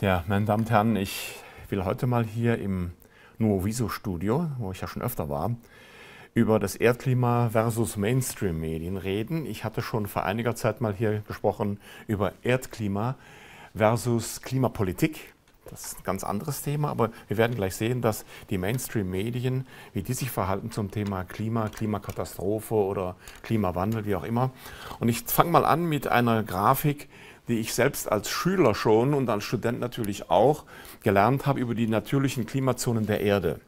Ja, meine Damen und Herren, ich will heute mal hier im Nuoviso-Studio, wo ich ja schon öfter war, über das Erdklima versus Mainstream-Medien reden. Ich hatte schon vor einiger Zeit mal hier gesprochen über Erdklima versus Klimapolitik. Das ist ein ganz anderes Thema, aber wir werden gleich sehen, dass die Mainstream-Medien, wie die sich verhalten zum Thema Klima, Klimakatastrophe oder Klimawandel, wie auch immer. Und ich fange mal an mit einer Grafik, die ich selbst als Schüler schon und als Student natürlich auch gelernt habe über die natürlichen Klimazonen der Erde.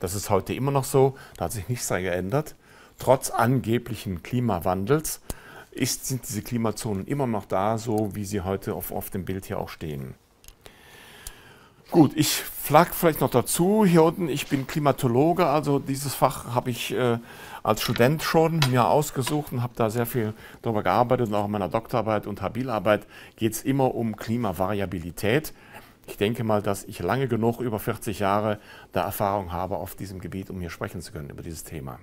Das ist heute immer noch so, da hat sich nichts daran geändert. Trotz angeblichen Klimawandels sind diese Klimazonen immer noch da, so wie sie heute auf dem Bild hier auch stehen. Gut, ich flag vielleicht noch dazu, hier unten, ich bin Klimatologe, also dieses Fach habe ich als Student schon mir ausgesucht und habe da sehr viel darüber gearbeitet und auch in meiner Doktorarbeit und Habilarbeit geht es immer um Klimavariabilität. Ich denke mal, dass ich lange genug, über 40 Jahre, da Erfahrung habe auf diesem Gebiet, um hier sprechen zu können über dieses Thema.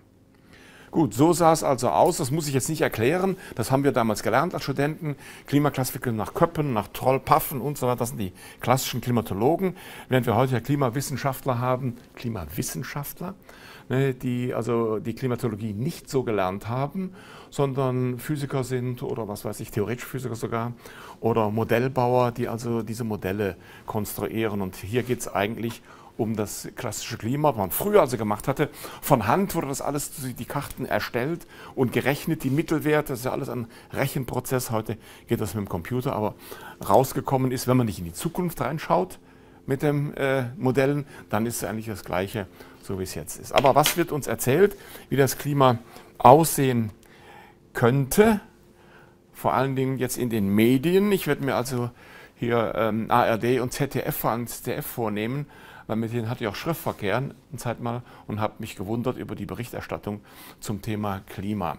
Gut, so sah es also aus, das muss ich jetzt nicht erklären, das haben wir damals gelernt als Studenten. Klimaklassiker nach Köppen, nach Troll, Paffen und so weiter, das sind die klassischen Klimatologen. Während wir heute ja Klimawissenschaftler haben, Klimawissenschaftler, ne, die also die Klimatologie nicht so gelernt haben, sondern Physiker sind oder was weiß ich, theoretische Physiker sogar oder Modellbauer, die also diese Modelle konstruieren. Und hier geht es eigentlich um das klassische Klima, was man früher also gemacht hatte. Von Hand wurde das alles, die Karten erstellt und gerechnet, die Mittelwerte, das ist ja alles ein Rechenprozess. Heute geht das mit dem Computer, aber rausgekommen ist, wenn man nicht in die Zukunft reinschaut mit den Modellen, dann ist es eigentlich das Gleiche, so wie es jetzt ist. Aber was wird uns erzählt, wie das Klima aussehen könnte? Vor allen Dingen jetzt in den Medien. Ich werde mir also hier ARD und ZDF, vor allem ZDF vornehmen, weil mit denen hatte ich auch Schriftverkehr eine Zeit mal und habe mich gewundert über die Berichterstattung zum Thema Klima.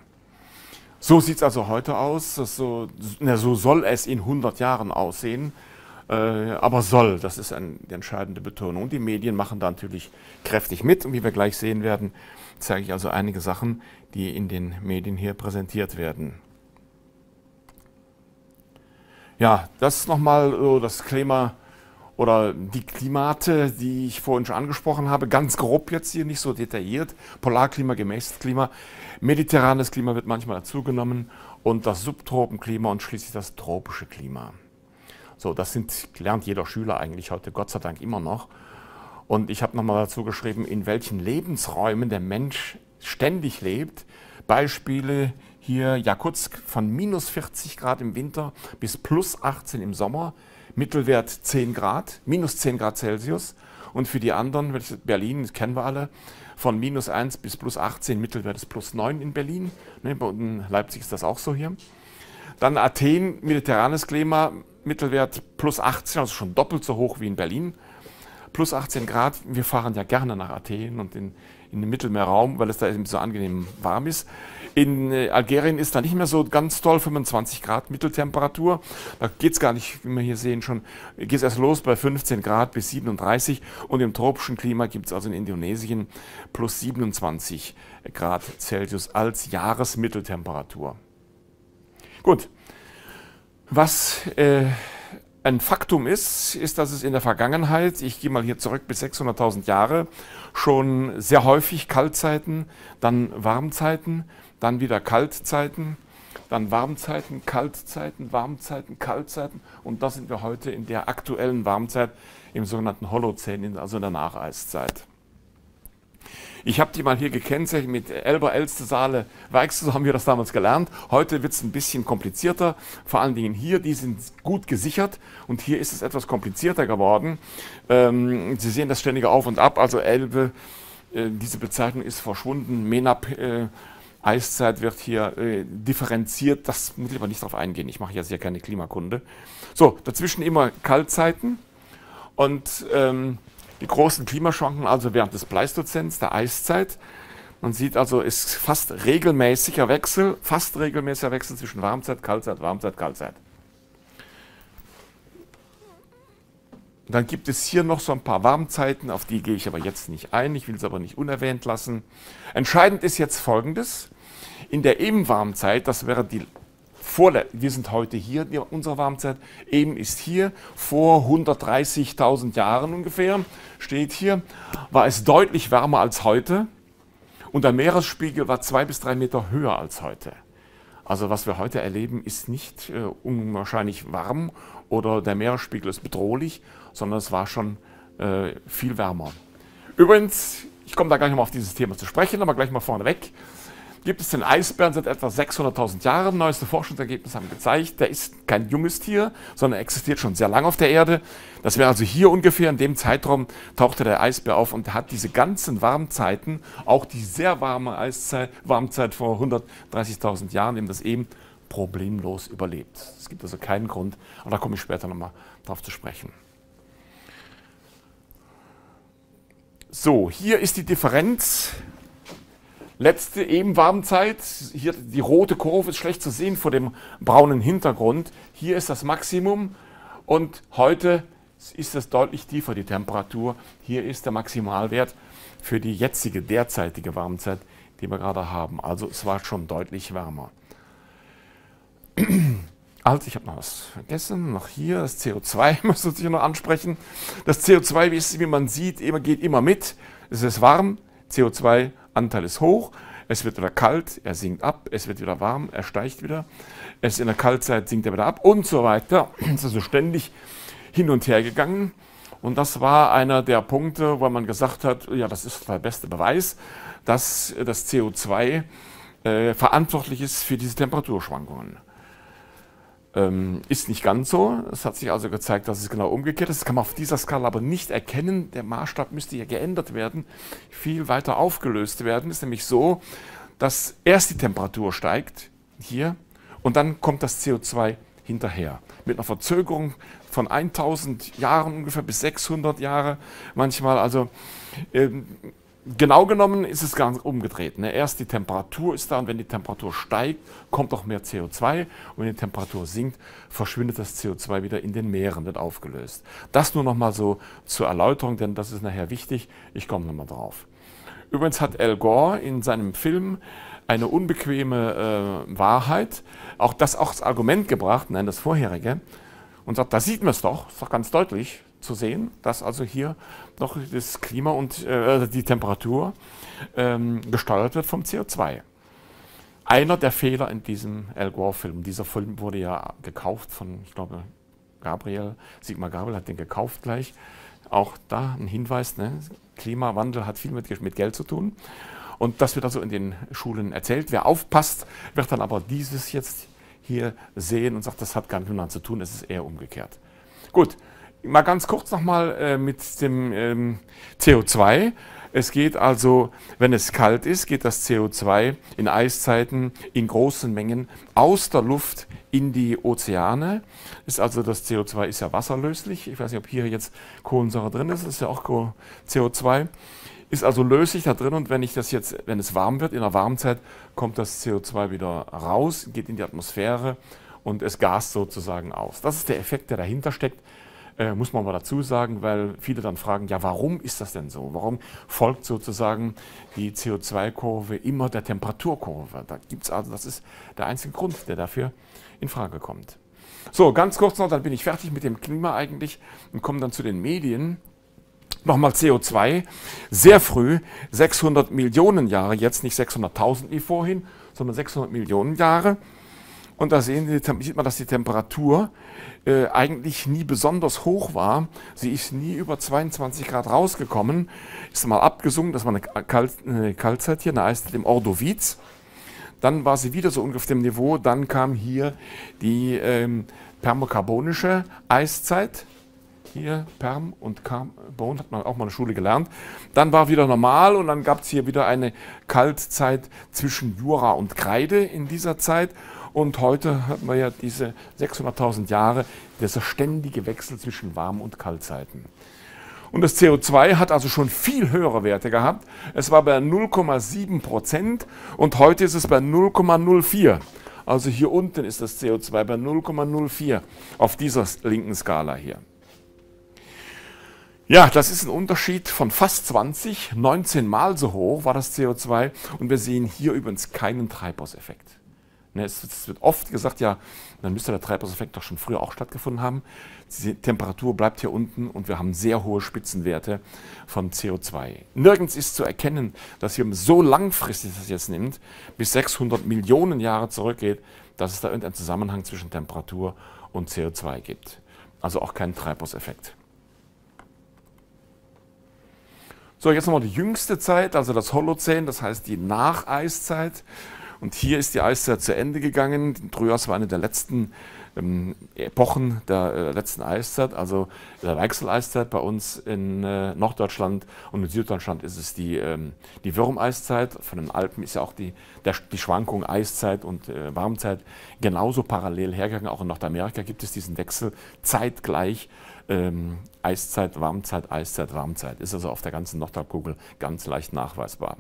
So sieht es also heute aus, so soll es in 100 Jahren aussehen, aber soll, das ist eine entscheidende Betonung. Die Medien machen da natürlich kräftig mit und wie wir gleich sehen werden, zeige ich also einige Sachen, die in den Medien hier präsentiert werden. Ja, das ist nochmal so das Klima. Oder die Klimate, die ich vorhin schon angesprochen habe, ganz grob jetzt hier, nicht so detailliert. Polarklima, gemäßes Klima, mediterranes Klima wird manchmal dazugenommen und das Subtropenklima und schließlich das tropische Klima. So, das lernt jeder Schüler eigentlich heute, Gott sei Dank immer noch. Und ich habe nochmal dazu geschrieben, in welchen Lebensräumen der Mensch ständig lebt. Beispiele hier Jakutsk von minus 40 Grad im Winter bis plus 18 im Sommer. Mittelwert 10 Grad, minus 10 Grad Celsius und für die anderen, Berlin, das kennen wir alle, von minus 1 bis plus 18, Mittelwert ist plus 9 in Berlin, in Leipzig ist das auch so hier. Dann Athen, mediterranes Klima, Mittelwert plus 18, also schon doppelt so hoch wie in Berlin, plus 18 Grad, wir fahren ja gerne nach Athen und in den Mittelmeerraum, weil es da eben so angenehm warm ist. In Algerien ist da nicht mehr so ganz toll, 25 Grad Mitteltemperatur. Da geht es gar nicht, wie wir hier sehen, schon geht es erst los bei 15 Grad bis 37. Und im tropischen Klima gibt es also in Indonesien plus 27 Grad Celsius als Jahresmitteltemperatur. Gut, was ein Faktum ist, dass es in der Vergangenheit, ich gehe mal hier zurück bis 600.000 Jahre, schon sehr häufig Kaltzeiten, dann Warmzeiten, dann wieder Kaltzeiten, dann Warmzeiten, Kaltzeiten, Warmzeiten, Kaltzeiten und da sind wir heute in der aktuellen Warmzeit im sogenannten Holozän, also in der Nacheiszeit. Ich habe die mal hier gekennzeichnet mit Elbe, Elste, Saale, Weichsel, so haben wir das damals gelernt. Heute wird es ein bisschen komplizierter, vor allen Dingen hier, die sind gut gesichert und hier ist es etwas komplizierter geworden. Sie sehen das ständige Auf und Ab, also Elbe, diese Bezeichnung ist verschwunden, Menap, Eiszeit wird hier differenziert, das muss ich aber nicht drauf eingehen, ich mache jetzt hier keine Klimakunde. So, dazwischen immer Kaltzeiten und die großen Klimaschwankungen also während des Pleistozäns, der Eiszeit. Man sieht also, es ist fast regelmäßiger Wechsel zwischen Warmzeit, Kaltzeit, Warmzeit, Kaltzeit. Dann gibt es hier noch so ein paar Warmzeiten, auf die gehe ich aber jetzt nicht ein, ich will es aber nicht unerwähnt lassen. Entscheidend ist jetzt Folgendes, in der Eben-Warmzeit, das wäre die wir sind heute hier, unsere Warmzeit, eben ist hier, vor 130.000 Jahren ungefähr, steht hier, war es deutlich wärmer als heute und der Meeresspiegel war 2 bis 3 Meter höher als heute. Also was wir heute erleben, ist nicht unwahrscheinlich warm oder der Meeresspiegel ist bedrohlich, sondern es war schon viel wärmer. Übrigens, ich komme da gleich nochmal auf dieses Thema zu sprechen, aber gleich mal vorneweg. Gibt es den Eisbären seit etwa 600.000 Jahren. Neueste Forschungsergebnisse haben gezeigt, der ist kein junges Tier, sondern existiert schon sehr lange auf der Erde. Das wäre also hier ungefähr, in dem Zeitraum tauchte der Eisbär auf und hat diese ganzen Warmzeiten, auch die sehr warme Eiszeit, Warmzeit vor 130.000 Jahren, eben das eben problemlos überlebt. Es gibt also keinen Grund, aber da komme ich später nochmal drauf zu sprechen. So, hier ist die Differenz. Letzte Eben-Warmzeit, hier die rote Kurve ist schlecht zu sehen vor dem braunen Hintergrund. Hier ist das Maximum und heute ist das deutlich tiefer, die Temperatur. Hier ist der Maximalwert für die jetzige, derzeitige Warmzeit, die wir gerade haben. Also es war schon deutlich wärmer. Also ich habe noch was vergessen, noch hier, das CO2 muss ich noch ansprechen. Das CO2, wie man sieht, geht immer mit. Es ist warm, CO2 Anteil ist hoch, es wird wieder kalt, er sinkt ab, es wird wieder warm, er steigt wieder, in der Kaltzeit sinkt er wieder ab und so weiter. Es ist also ständig hin und her gegangen und das war einer der Punkte, wo man gesagt hat, ja, das ist der beste Beweis, dass das CO2 verantwortlich ist für diese Temperaturschwankungen. Ist nicht ganz so, es hat sich also gezeigt, dass es genau umgekehrt ist. Das kann man auf dieser Skala aber nicht erkennen, der Maßstab müsste hier geändert werden, viel weiter aufgelöst werden. Es ist nämlich so, dass erst die Temperatur steigt, hier, und dann kommt das CO2 hinterher. Mit einer Verzögerung von 1000 Jahren ungefähr bis 600 Jahre manchmal. Also genau genommen ist es ganz umgedreht. Ne? Erst die Temperatur ist da und wenn die Temperatur steigt, kommt auch mehr CO2. Und wenn die Temperatur sinkt, verschwindet das CO2 wieder in den Meeren, wird aufgelöst. Das nur nochmal so zur Erläuterung, denn das ist nachher wichtig. Ich komme nochmal drauf. Übrigens hat Al Gore in seinem Film eine unbequeme Wahrheit, auch als Argument gebracht, nein, das vorherige, und sagt, da sieht man es doch, ist doch ganz deutlich zu sehen, dass also hier noch das Klima und die Temperatur gesteuert wird vom CO2. Einer der Fehler in diesem Al Gore-Film, dieser Film wurde ja gekauft von, ich glaube, Sigmar Gabriel hat den gekauft gleich. Auch da ein Hinweis, ne? Klimawandel hat viel mit Geld zu tun. Und das wird also in den Schulen erzählt. Wer aufpasst, wird dann aber dieses jetzt hier sehen und sagt, das hat gar nichts miteinander zu tun, es ist eher umgekehrt. Gut. Mal ganz kurz nochmal mit dem CO2. Es geht also, wenn es kalt ist, geht das CO2 in Eiszeiten in großen Mengen aus der Luft in die Ozeane. Ist also, das CO2 ist ja wasserlöslich. Ich weiß nicht, ob hier jetzt Kohlensäure drin ist. Das ist ja auch CO2. Ist also löslich da drin und wenn ich das jetzt, wenn es warm wird, in der Warmzeit, kommt das CO2 wieder raus, geht in die Atmosphäre und es gast sozusagen aus. Das ist der Effekt, der dahinter steckt. Muss man mal dazu sagen, weil viele dann fragen, ja, warum ist das denn so? Warum folgt sozusagen die CO2-Kurve immer der Temperaturkurve? Da gibt's also, das ist der einzige Grund, der dafür in Frage kommt. So, ganz kurz noch, dann bin ich fertig mit dem Klima eigentlich und komme dann zu den Medien. Nochmal CO2, sehr früh, 600 Millionen Jahre, jetzt nicht 600.000 wie vorhin, sondern 600 Millionen Jahre. Und da sieht man, dass die Temperatur eigentlich nie besonders hoch war. Sie ist nie über 22 Grad rausgekommen. Ist mal abgesunken, das war eine Kaltzeit hier, eine Eiszeit im Ordoviz. Dann war sie wieder so ungefähr auf dem Niveau. Dann kam hier die permokarbonische Eiszeit. Hier Perm und Carbon, hat man auch mal in der Schule gelernt. Dann war wieder normal und dann gab es hier wieder eine Kaltzeit zwischen Jura und Kreide in dieser Zeit. Und heute hat man ja diese 600.000 Jahre, dieser ständige Wechsel zwischen Warm- und Kaltzeiten. Und das CO2 hat also schon viel höhere Werte gehabt. Es war bei 0,7% und heute ist es bei 0,04. Also hier unten ist das CO2 bei 0,04 auf dieser linken Skala hier. Ja, das ist ein Unterschied von fast 20, 19 Mal so hoch war das CO2. Und wir sehen hier übrigens keinen Treibhauseffekt. Es wird oft gesagt, ja, dann müsste der Treibhauseffekt doch schon früher auch stattgefunden haben. Die Temperatur bleibt hier unten und wir haben sehr hohe Spitzenwerte von CO2. Nirgends ist zu erkennen, dass hier so langfristig das jetzt nimmt, bis 600 Millionen Jahre zurückgeht, dass es da irgendeinen Zusammenhang zwischen Temperatur und CO2 gibt. Also auch keinen Treibhauseffekt. So, jetzt nochmal die jüngste Zeit, also das Holozän, das heißt die Nacheiszeit. Und hier ist die Eiszeit zu Ende gegangen. Der Frühjahr war eine der letzten Epochen der letzten Eiszeit, also der Weichsel-Eiszeit bei uns in Norddeutschland, und in Süddeutschland ist es die Würmeiszeit. Von den Alpen ist ja auch die Schwankung Eiszeit und Warmzeit genauso parallel hergegangen. Auch in Nordamerika gibt es diesen Wechsel zeitgleich. Eiszeit, Warmzeit, Eiszeit, Warmzeit. Ist also auf der ganzen Nordhalbkugel ganz leicht nachweisbar.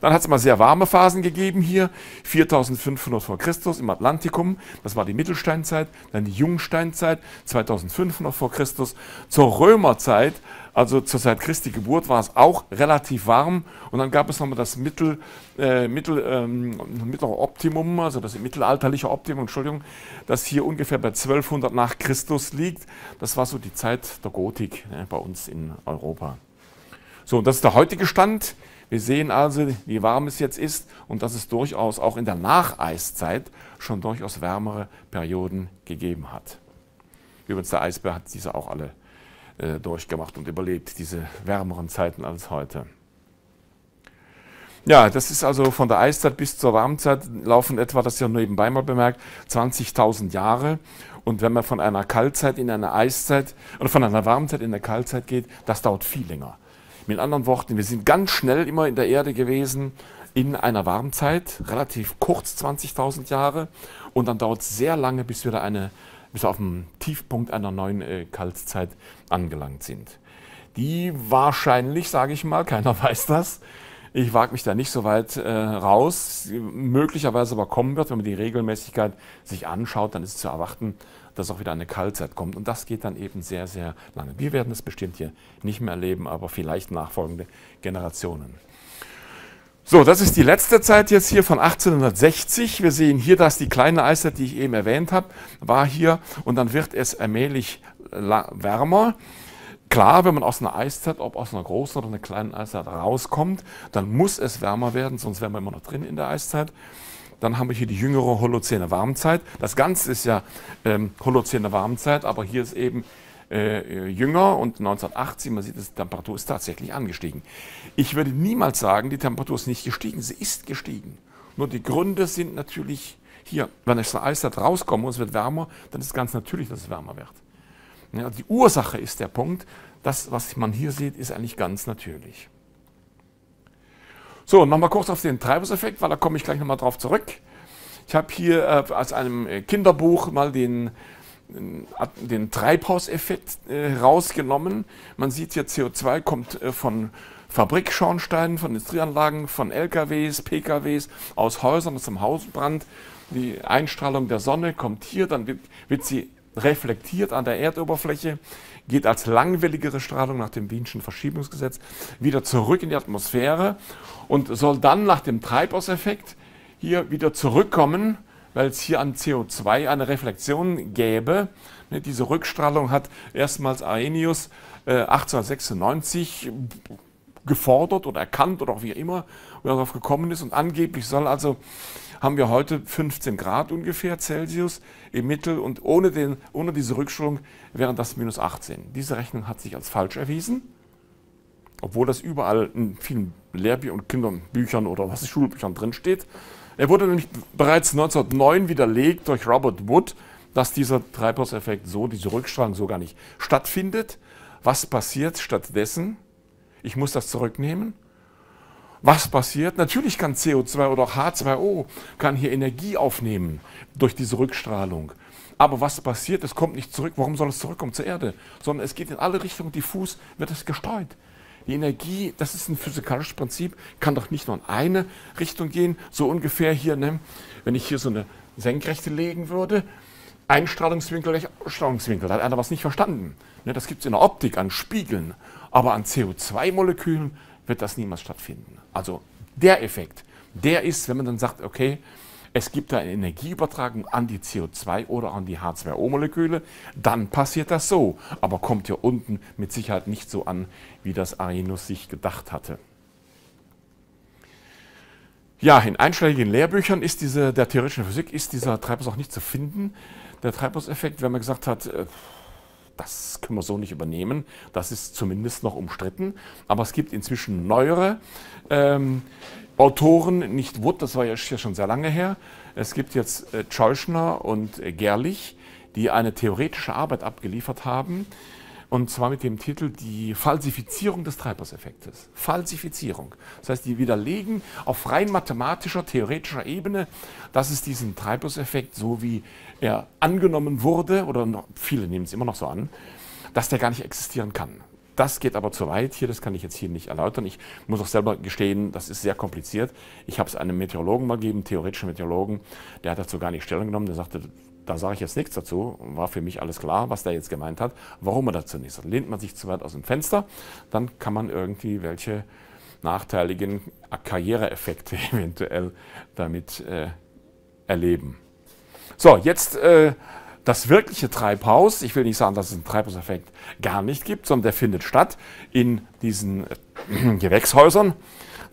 Dann hat es mal sehr warme Phasen gegeben hier, 4500 vor Christus im Atlantikum, das war die Mittelsteinzeit, dann die Jungsteinzeit, 2500 vor Christus, zur Römerzeit, also zur Zeit Christi Geburt, war es auch relativ warm, und dann gab es nochmal das mittlere Optimum, also das mittelalterliche Optimum, Entschuldigung, das hier ungefähr bei 1200 nach Christus liegt. Das war so die Zeit der Gotik, ne, bei uns in Europa. So, und das ist der heutige Stand. Wir sehen also, wie warm es jetzt ist und dass es durchaus auch in der Nacheiszeit schon durchaus wärmere Perioden gegeben hat. Übrigens, der Eisbär hat diese auch alle durchgemacht und überlebt, diese wärmeren Zeiten als heute. Ja, das ist also von der Eiszeit bis zur Warmzeit laufen etwa, das ist ja nebenbei mal bemerkt, 20.000 Jahre. Und wenn man von einer Kaltzeit in eine Eiszeit oder von einer Warmzeit in eine Kaltzeit geht, das dauert viel länger. Mit anderen Worten, wir sind ganz schnell immer in der Erde gewesen in einer Warmzeit, relativ kurz, 20.000 Jahre. Und dann dauert es sehr lange, bis wir bis wir auf dem Tiefpunkt einer neuen Kaltzeit angelangt sind. Die wahrscheinlich, sage ich mal, keiner weiß das, ich wage mich da nicht so weit raus, möglicherweise aber kommen wird, wenn man die Regelmäßigkeit sich anschaut, dann ist zu erwarten, dass auch wieder eine Kaltzeit kommt. Und das geht dann eben sehr, sehr lange. Wir werden es bestimmt hier nicht mehr erleben, aber vielleicht nachfolgende Generationen. So, das ist die letzte Zeit jetzt hier von 1860. Wir sehen hier, dass die kleine Eiszeit, die ich eben erwähnt habe, war hier. Und dann wird es allmählich wärmer. Klar, wenn man aus einer Eiszeit, ob aus einer großen oder einer kleinen Eiszeit rauskommt, dann muss es wärmer werden, sonst wären wir immer noch drin in der Eiszeit. Dann haben wir hier die jüngere Holozäne Warmzeit. Das Ganze ist ja Holozäne Warmzeit, aber hier ist eben jünger, und 1980, man sieht, die Temperatur ist tatsächlich angestiegen. Ich würde niemals sagen, die Temperatur ist nicht gestiegen, sie ist gestiegen. Nur die Gründe sind natürlich hier, wenn ich aus einer Eiszeit rauskomme und es wird wärmer, dann ist es ganz natürlich, dass es wärmer wird. Ja, die Ursache ist der Punkt, das, was man hier sieht, ist eigentlich ganz natürlich. So, nochmal kurz auf den Treibhauseffekt, weil da komme ich gleich nochmal drauf zurück. Ich habe hier aus einem Kinderbuch mal den Treibhauseffekt rausgenommen. Man sieht hier, CO2 kommt von Fabrikschornsteinen, von Industrieanlagen, von LKWs, PKWs, aus Häusern, aus dem Hausbrand. Die Einstrahlung der Sonne kommt hier, dann wird sie reflektiert an der Erdoberfläche, geht als langwelligere Strahlung nach dem Wienschen Verschiebungsgesetz wieder zurück in die Atmosphäre und soll dann nach dem Treibhauseffekt hier wieder zurückkommen, weil es hier an CO2 eine Reflexion gäbe. Diese Rückstrahlung hat erstmals Arrhenius 1896 gefordert oder erkannt oder auch wie immer, wie er darauf gekommen ist, und angeblich soll also, haben wir heute 15 Grad ungefähr Celsius im Mittel, und ohne diese Rückstrahlung wären das minus 18. Diese Rechnung hat sich als falsch erwiesen, obwohl das überall in vielen Lehrbüchern und Kinderbüchern oder was Schulbüchern drin steht. Er wurde nämlich bereits 1909 widerlegt durch Robert Wood, dass dieser Treibhauseffekt so, diese Rückstrahlung so gar nicht stattfindet. Was passiert stattdessen? Ich muss das zurücknehmen. Was passiert? Natürlich kann CO2 oder auch H2O kann hier Energie aufnehmen durch diese Rückstrahlung. Aber was passiert? Es kommt nicht zurück. Warum soll es zurückkommen zur Erde? Sondern es geht in alle Richtungen, diffus wird es gestreut. Die Energie, das ist ein physikalisches Prinzip, kann doch nicht nur in eine Richtung gehen. So ungefähr hier, ne? Wenn ich hier so eine Senkrechte legen würde, Einstrahlungswinkel, Ausstrahlungswinkel, da hat einer was nicht verstanden. Ne? Das gibt es in der Optik an Spiegeln, aber an CO2-Molekülen wird das niemals stattfinden. Also der Effekt, der ist, wenn man dann sagt, okay, Es gibt eine Energieübertragung an die CO2- oder an die H2O-Moleküle. Dann passiert das so, aber kommt hier unten mit Sicherheit nicht so an, wie das Arrhenius sich gedacht hatte. Ja, in einschlägigen Lehrbüchern ist der theoretischen Physik ist dieser Treibhaus auch nicht zu finden. Der Treibhauseffekt, wenn man gesagt hat, das können wir so nicht übernehmen, das ist zumindest noch umstritten. Aber es gibt inzwischen neuere Autoren, nicht Wood, das war ja schon sehr lange her. Es gibt jetzt Tscheuschner und Gerlich, die eine theoretische Arbeit abgeliefert haben. Und zwar mit dem Titel Die Falsifizierung des Treibhauseffektes. Falsifizierung. Das heißt, die widerlegen auf rein mathematischer, theoretischer Ebene, dass es diesen Treibhauseffekt, so wie er angenommen wurde, oder noch, viele nehmen es immer noch so an, dass der gar nicht existieren kann. Das geht aber zu weit hier, das kann ich jetzt hier nicht erläutern. Ich muss auch selber gestehen, das ist sehr kompliziert. Ich habe es einem Meteorologen mal gegeben, theoretischen Meteorologen, der hat dazu gar nicht Stellung genommen, der sagte, da sage ich jetzt nichts dazu, war für mich alles klar, was der jetzt gemeint hat, warum er dazu nichts sagt. Lehnt man sich zu weit aus dem Fenster, dann kann man irgendwie welche nachteiligen Karriereeffekte eventuell damit erleben. So, jetzt das wirkliche Treibhaus. Ich will nicht sagen, dass es einen Treibhauseffekt gar nicht gibt, sondern der findet statt in diesen Gewächshäusern.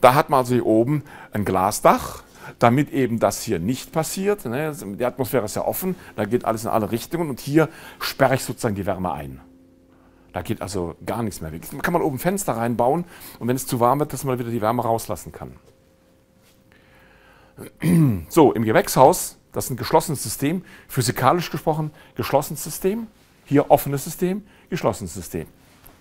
Da hat man also hier oben ein Glasdach, damit eben das hier nicht passiert. Die Atmosphäre ist ja offen, da geht alles in alle Richtungen und hier sperre ich sozusagen die Wärme ein. Da geht also gar nichts mehr weg. Da kann man oben Fenster reinbauen und wenn es zu warm wird, dass man wieder die Wärme rauslassen kann. So, im Gewächshaus, das ist ein geschlossenes System, physikalisch gesprochen geschlossenes System, hier offenes System, geschlossenes System.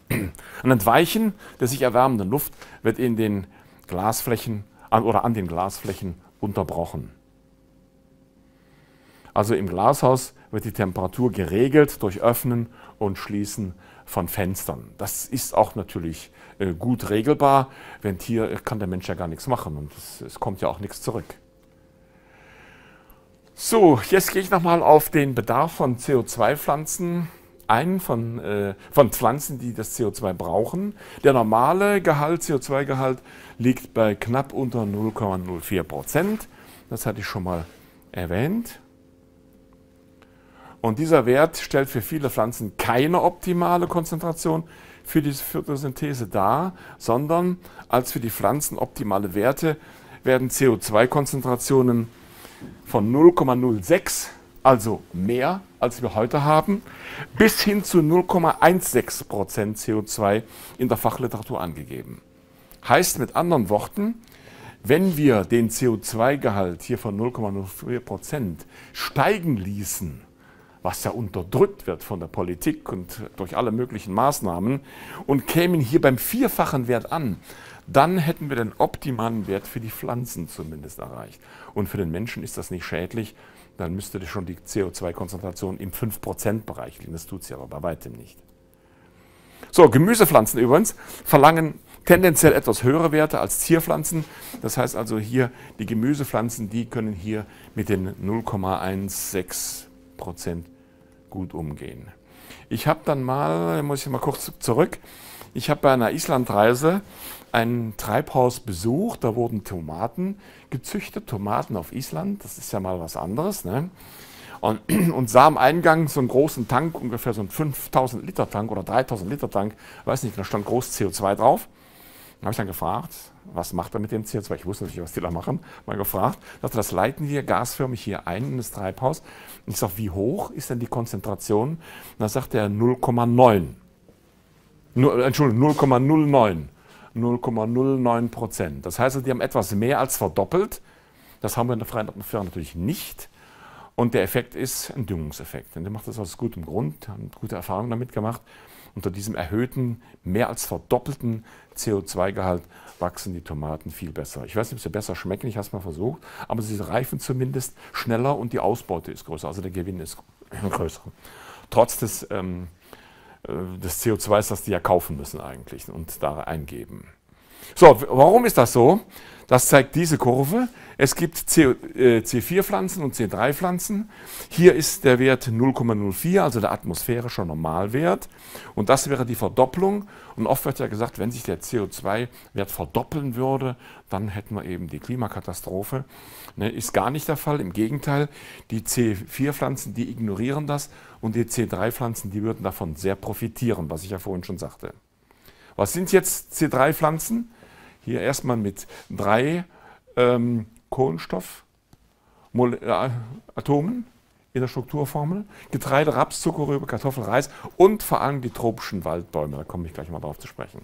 Ein Entweichen der sich erwärmenden Luft wird in den Glasflächen oder an den Glasflächen unterbrochen. Also im Glashaus wird die Temperatur geregelt durch Öffnen und Schließen von Fenstern. Das ist auch natürlich gut regelbar, wenn hier kann der Mensch ja gar nichts machen und es kommt ja auch nichts zurück. So, jetzt gehe ich nochmal auf den Bedarf von CO2-Pflanzen ein, von Pflanzen, die das CO2 brauchen. Der normale Gehalt, CO2-Gehalt liegt bei knapp unter 0,04%. Das hatte ich schon mal erwähnt. Und dieser Wert stellt für viele Pflanzen keine optimale Konzentration für die Photosynthese dar, sondern als für die Pflanzen optimale Werte werden CO2-Konzentrationen von 0,06, also mehr als wir heute haben, bis hin zu 0,16% CO2 in der Fachliteratur angegeben. Heißt mit anderen Worten, wenn wir den CO2-Gehalt hier von 0,04% steigen ließen, was ja unterdrückt wird von der Politik und durch alle möglichen Maßnahmen, und kämen hier beim vierfachen Wert an, dann hätten wir den optimalen Wert für die Pflanzen zumindest erreicht. Und für den Menschen ist das nicht schädlich, dann müsste schon die CO2-Konzentration im 5%-Bereich liegen. Das tut sie aber bei weitem nicht. So, Gemüsepflanzen übrigens verlangen tendenziell etwas höhere Werte als Zierpflanzen. Das heißt also hier, die Gemüsepflanzen, die können hier mit den 0,16% gut umgehen. Ich habe dann mal, muss ich mal kurz zurück, ich habe bei einer Islandreise ein Treibhaus besucht, da wurden Tomaten gezüchtet, Tomaten auf Island, das ist ja mal was anderes, ne? Und sah am Eingang so einen großen Tank, ungefähr so einen 5000 Liter Tank oder 3000 Liter Tank, weiß nicht, da stand groß CO2 drauf. Dann habe ich dann gefragt, was macht er mit dem CO2? Ich wusste natürlich, was die da machen. Mal gefragt, dachte, das leiten wir gasförmig hier ein in das Treibhaus. Und ich sage, wie hoch ist denn die Konzentration? Und da sagt er 0,09%. Das heißt, die haben etwas mehr als verdoppelt. Das haben wir in der freien Atmosphäre natürlich nicht. Und der Effekt ist ein Düngungseffekt. Und der macht das aus gutem Grund, haben gute Erfahrungen damit gemacht. Unter diesem erhöhten, mehr als verdoppelten CO2-Gehalt wachsen die Tomaten viel besser. Ich weiß nicht, ob sie besser schmecken, ich habe es mal versucht, aber sie reifen zumindest schneller und die Ausbeute ist größer, also der Gewinn ist größer. Trotz des CO2s, das die ja kaufen müssen eigentlich und da eingeben. So, warum ist das so? Das zeigt diese Kurve. Es gibt C4-Pflanzen und C3-Pflanzen. Hier ist der Wert 0,04, also der atmosphärische Normalwert. Und das wäre die Verdopplung. Und oft wird ja gesagt, wenn sich der CO2-Wert verdoppeln würde, dann hätten wir eben die Klimakatastrophe. Ne, ist gar nicht der Fall. Im Gegenteil, die C4-Pflanzen, die ignorieren das. Und die C3-Pflanzen, die würden davon sehr profitieren, was ich ja vorhin schon sagte. Was sind jetzt C3-Pflanzen? Hier erstmal mit 3 Kohlenstoffatomen in der Strukturformel. Getreide, Raps, Zuckerrübe, Kartoffel, Reis und vor allem die tropischen Waldbäume. Da komme ich gleich mal drauf zu sprechen.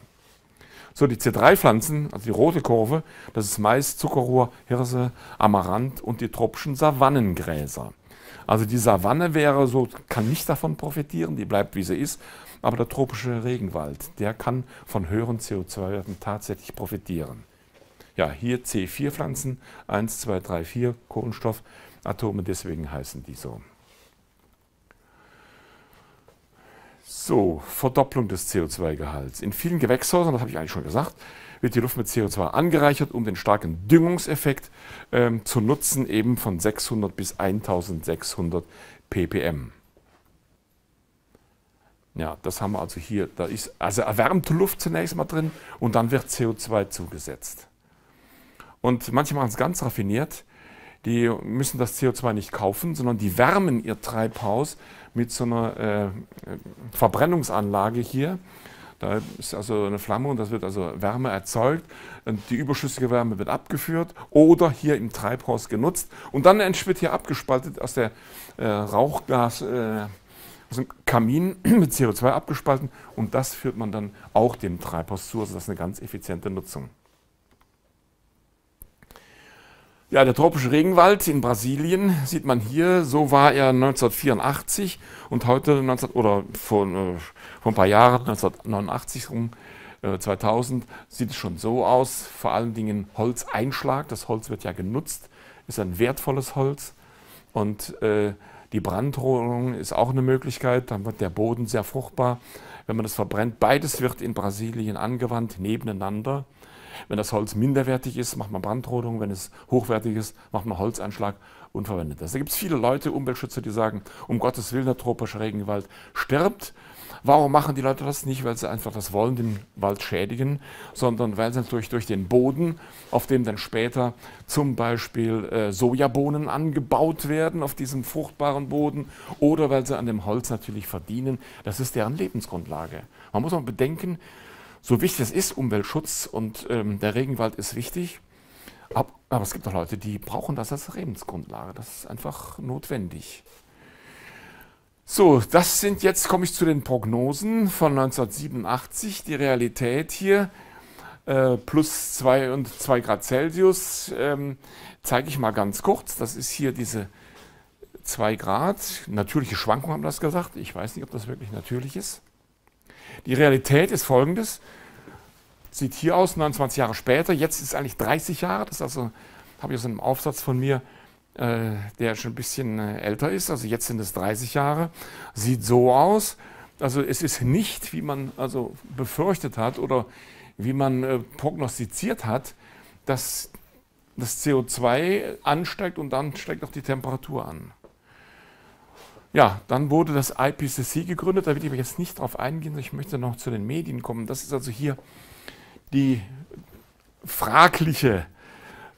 So, die C3-Pflanzen, also die rote Kurve, das ist Mais, Zuckerrohr, Hirse, Amaranth und die tropischen Savannengräser. Also die Savanne wäre so, kann nicht davon profitieren, die bleibt wie sie ist. Aber der tropische Regenwald, der kann von höheren CO2-Werten tatsächlich profitieren. Ja, hier C4-Pflanzen, 1, 2, 3, 4 Kohlenstoffatome, deswegen heißen die so. So, Verdopplung des CO2-Gehalts. In vielen Gewächshäusern, das habe ich eigentlich schon gesagt, wird die Luft mit CO2 angereichert, um den starken Düngungseffekt zu nutzen, eben von 600 bis 1600 ppm. Ja, das haben wir also hier, da ist also erwärmte Luft zunächst mal drin und dann wird CO2 zugesetzt. Und manche machen es ganz raffiniert, die müssen das CO2 nicht kaufen, sondern die wärmen ihr Treibhaus mit so einer Verbrennungsanlage hier. Da ist also eine Flamme und das wird also Wärme erzeugt und die überschüssige Wärme wird abgeführt oder hier im Treibhaus genutzt und dann wird hier abgespaltet aus der Rauchgas aus dem Kamin mit CO2 abgespalten und das führt man dann auch dem Treibhaus zu. Also das ist eine ganz effiziente Nutzung. Ja, der tropische Regenwald in Brasilien sieht man hier, so war er 1984 und heute, vor ein paar Jahren, 1989 rum, 2000, sieht es schon so aus, vor allen Dingen Holzeinschlag, das Holz wird ja genutzt, ist ein wertvolles Holz und die Brandrodung ist auch eine Möglichkeit, dann wird der Boden sehr fruchtbar, wenn man das verbrennt. Beides wird in Brasilien angewandt, nebeneinander. Wenn das Holz minderwertig ist, macht man Brandrodung, wenn es hochwertig ist, macht man Holzeinschlag und verwendet das. Da gibt es viele Leute, Umweltschützer, die sagen, um Gottes Willen, der tropische Regenwald stirbt. Warum machen die Leute das nicht? Weil sie einfach das wollen, den Wald schädigen, sondern weil sie natürlich durch den Boden, auf dem dann später zum Beispiel Sojabohnen angebaut werden, auf diesem fruchtbaren Boden, oder weil sie an dem Holz natürlich verdienen. Das ist deren Lebensgrundlage. Man muss auch bedenken, so wichtig es ist, Umweltschutz und der Regenwald ist wichtig, aber es gibt auch Leute, die brauchen das als Lebensgrundlage. Das ist einfach notwendig. So, das sind jetzt, komme ich zu den Prognosen von 1987, die Realität hier, plus 2 Grad Celsius, zeige ich mal ganz kurz. Das ist hier diese 2 Grad, natürliche Schwankungen haben das gesagt. Ich weiß nicht, ob das wirklich natürlich ist. Die Realität ist folgendes, sieht hier aus, 29 Jahre später, jetzt ist es eigentlich 30 Jahre, das ist also, habe ich aus einem Aufsatz von mir, der schon ein bisschen älter ist, also jetzt sind es 30 Jahre, sieht so aus, also es ist nicht, wie man also befürchtet hat oder wie man prognostiziert hat, dass das CO2 ansteigt und dann steigt auch die Temperatur an. Ja, dann wurde das IPCC gegründet, da will ich aber jetzt nicht drauf eingehen, ich möchte noch zu den Medien kommen. Das ist also hier die fragliche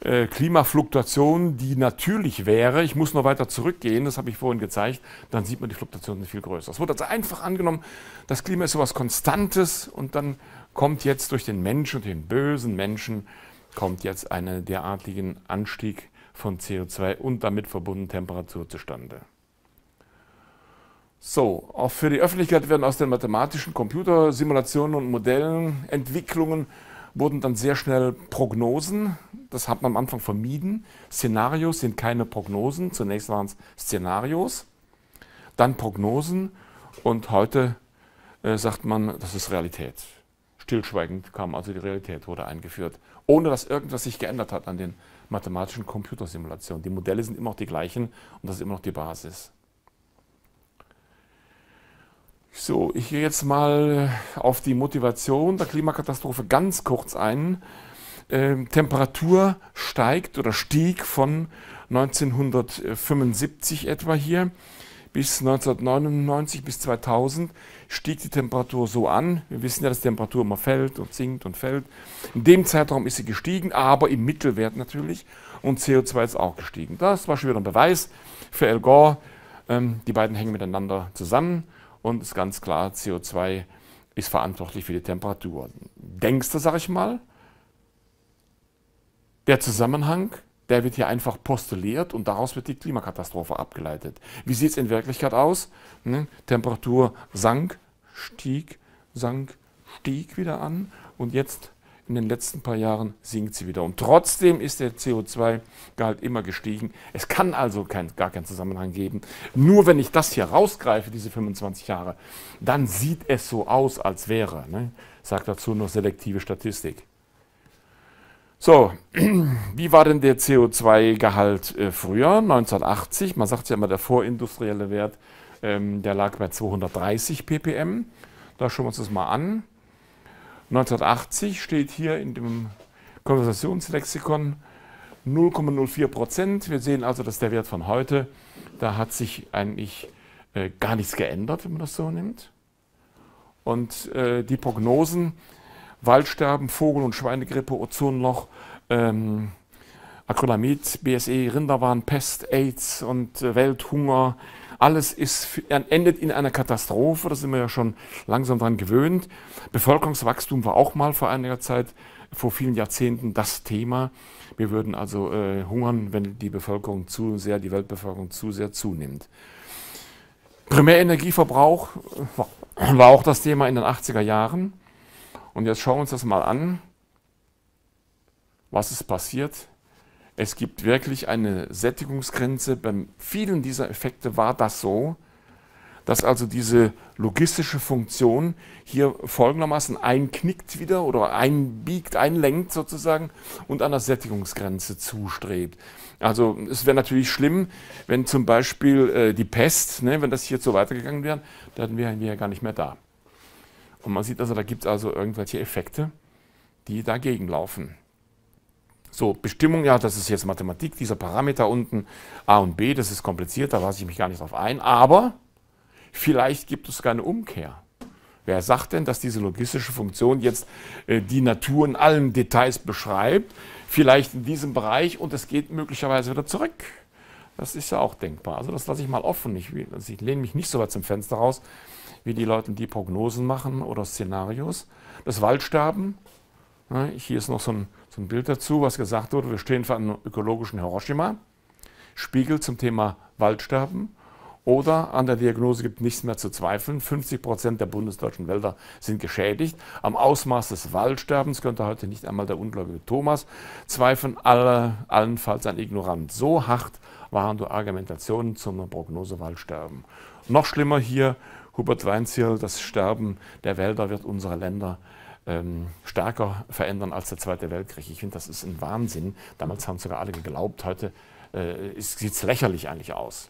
Klimafluktuation, die natürlich wäre. Ich muss noch weiter zurückgehen, das habe ich vorhin gezeigt, dann sieht man, die Fluktuation ist viel größer. Es wurde also einfach angenommen, das Klima ist so etwas Konstantes und dann kommt jetzt durch den Menschen, den bösen Menschen, kommt jetzt einen derartigen Anstieg von CO2 und damit verbundene Temperatur zustande. So, auch für die Öffentlichkeit werden aus den mathematischen Computersimulationen und Modellen, Entwicklungen, wurden dann sehr schnell Prognosen. Das hat man am Anfang vermieden. Szenarios sind keine Prognosen. Zunächst waren es Szenarios, dann Prognosen und heute sagt man, das ist Realität. Stillschweigend kam also die Realität, wurde eingeführt, ohne dass irgendwas sich geändert hat an den mathematischen Computersimulationen. Die Modelle sind immer noch die gleichen und das ist immer noch die Basis. So, ich gehe jetzt mal auf die Motivation der Klimakatastrophe ganz kurz ein. Temperatur steigt oder stieg von 1975 etwa hier bis 1999, bis 2000 stieg die Temperatur so an. Wir wissen ja, dass die Temperatur immer fällt und sinkt und fällt. In dem Zeitraum ist sie gestiegen, aber im Mittelwert natürlich. Und CO2 ist auch gestiegen. Das war schon wieder ein Beweis für Al Gore. Die beiden hängen miteinander zusammen. Und ist ganz klar, CO2 ist verantwortlich für die Temperatur. Denkst du, sag ich mal, der Zusammenhang, der wird hier einfach postuliert und daraus wird die Klimakatastrophe abgeleitet. Wie sieht es in Wirklichkeit aus? Ne? Temperatur sank, stieg wieder an und jetzt in den letzten paar Jahren sinkt sie wieder. Und trotzdem ist der CO2-Gehalt immer gestiegen. Es kann also gar keinen Zusammenhang geben. Nur wenn ich das hier rausgreife, diese 25 Jahre, dann sieht es so aus, als wäre. Ne? Sagt dazu nur selektive Statistik. So, wie war denn der CO2-Gehalt früher, 1980? Man sagt ja immer, der vorindustrielle Wert, der lag bei 230 ppm. Da schauen wir uns das mal an. 1980 steht hier in dem Konversationslexikon 0,04%. Wir sehen also, dass der Wert von heute, da hat sich eigentlich gar nichts geändert, wenn man das so nimmt. Und die Prognosen, Waldsterben, Vogel- und Schweinegrippe, Ozonloch, Acrylamid, BSE, Rinderwahn, Pest, AIDS und Welthunger, alles ist, endet in einer Katastrophe, da sind wir ja schon langsam dran gewöhnt. Bevölkerungswachstum war auch mal vor einiger Zeit, vor vielen Jahrzehnten das Thema. Wir würden also hungern, wenn die Bevölkerung die Weltbevölkerung zu sehr zunimmt. Primärenergieverbrauch war auch das Thema in den 80er Jahren. Und jetzt schauen wir uns das mal an, was ist passiert. Es gibt wirklich eine Sättigungsgrenze. Bei vielen dieser Effekte war das so, dass also diese logistische Funktion hier folgendermaßen einknickt wieder oder einbiegt, einlenkt sozusagen und an der Sättigungsgrenze zustrebt. Also es wäre natürlich schlimm, wenn zum Beispiel die Pest, ne, wenn das hier so weitergegangen wäre, dann wären wir ja gar nicht mehr da. Und man sieht also, da gibt es also irgendwelche Effekte, die dagegen laufen. So, Bestimmung, ja, das ist jetzt Mathematik, dieser Parameter unten, A und B, das ist kompliziert, da lasse ich mich gar nicht drauf ein. Aber vielleicht gibt es keine Umkehr. Wer sagt denn, dass diese logistische Funktion jetzt die Natur in allen Details beschreibt, vielleicht in diesem Bereich und es geht möglicherweise wieder zurück? Das ist ja auch denkbar. Also das lasse ich mal offen. Ich lehne mich nicht so weit zum Fenster raus, wie die Leute, die Prognosen machen oder Szenarios. Das Waldsterben, ne, hier ist noch so ein Bild dazu, was gesagt wurde, wir stehen vor einem ökologischen Hiroshima. Spiegel zum Thema Waldsterben. Oder an der Diagnose gibt nichts mehr zu zweifeln. 50% der bundesdeutschen Wälder sind geschädigt. Am Ausmaß des Waldsterbens könnte heute nicht einmal der ungläubige Thomas zweifeln, allenfalls ein Ignorant. So hart waren die Argumentationen zum Prognose Waldsterben. Noch schlimmer hier, Hubert Weinzierl, das Sterben der Wälder wird unsere Länder stärker verändern als der Zweite Weltkrieg. Ich finde, das ist ein Wahnsinn. Damals haben sogar alle geglaubt, heute sieht es lächerlich eigentlich aus.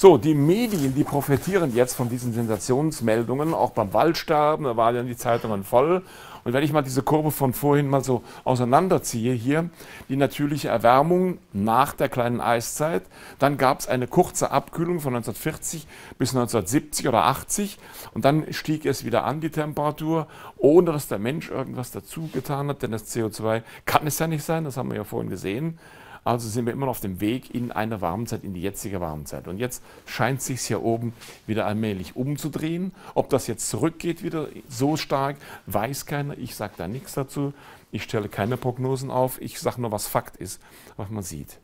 So, die Medien, die profitieren jetzt von diesen Sensationsmeldungen, auch beim Waldsterben, da waren ja die Zeitungen voll. Und wenn ich mal diese Kurve von vorhin mal so auseinanderziehe hier, die natürliche Erwärmung nach der kleinen Eiszeit, dann gab es eine kurze Abkühlung von 1940 bis 1970 oder 80 und dann stieg es wieder an, die Temperatur, ohne dass der Mensch irgendwas dazu getan hat, denn das CO2 kann es ja nicht sein, das haben wir ja vorhin gesehen. Also sind wir immer noch auf dem Weg in eine Warmzeit, in die jetzige Warmzeit. Und jetzt scheint es sich hier oben wieder allmählich umzudrehen. Ob das jetzt zurückgeht wieder so stark, weiß keiner. Ich sage da nichts dazu. Ich stelle keine Prognosen auf. Ich sage nur, was Fakt ist, was man sieht.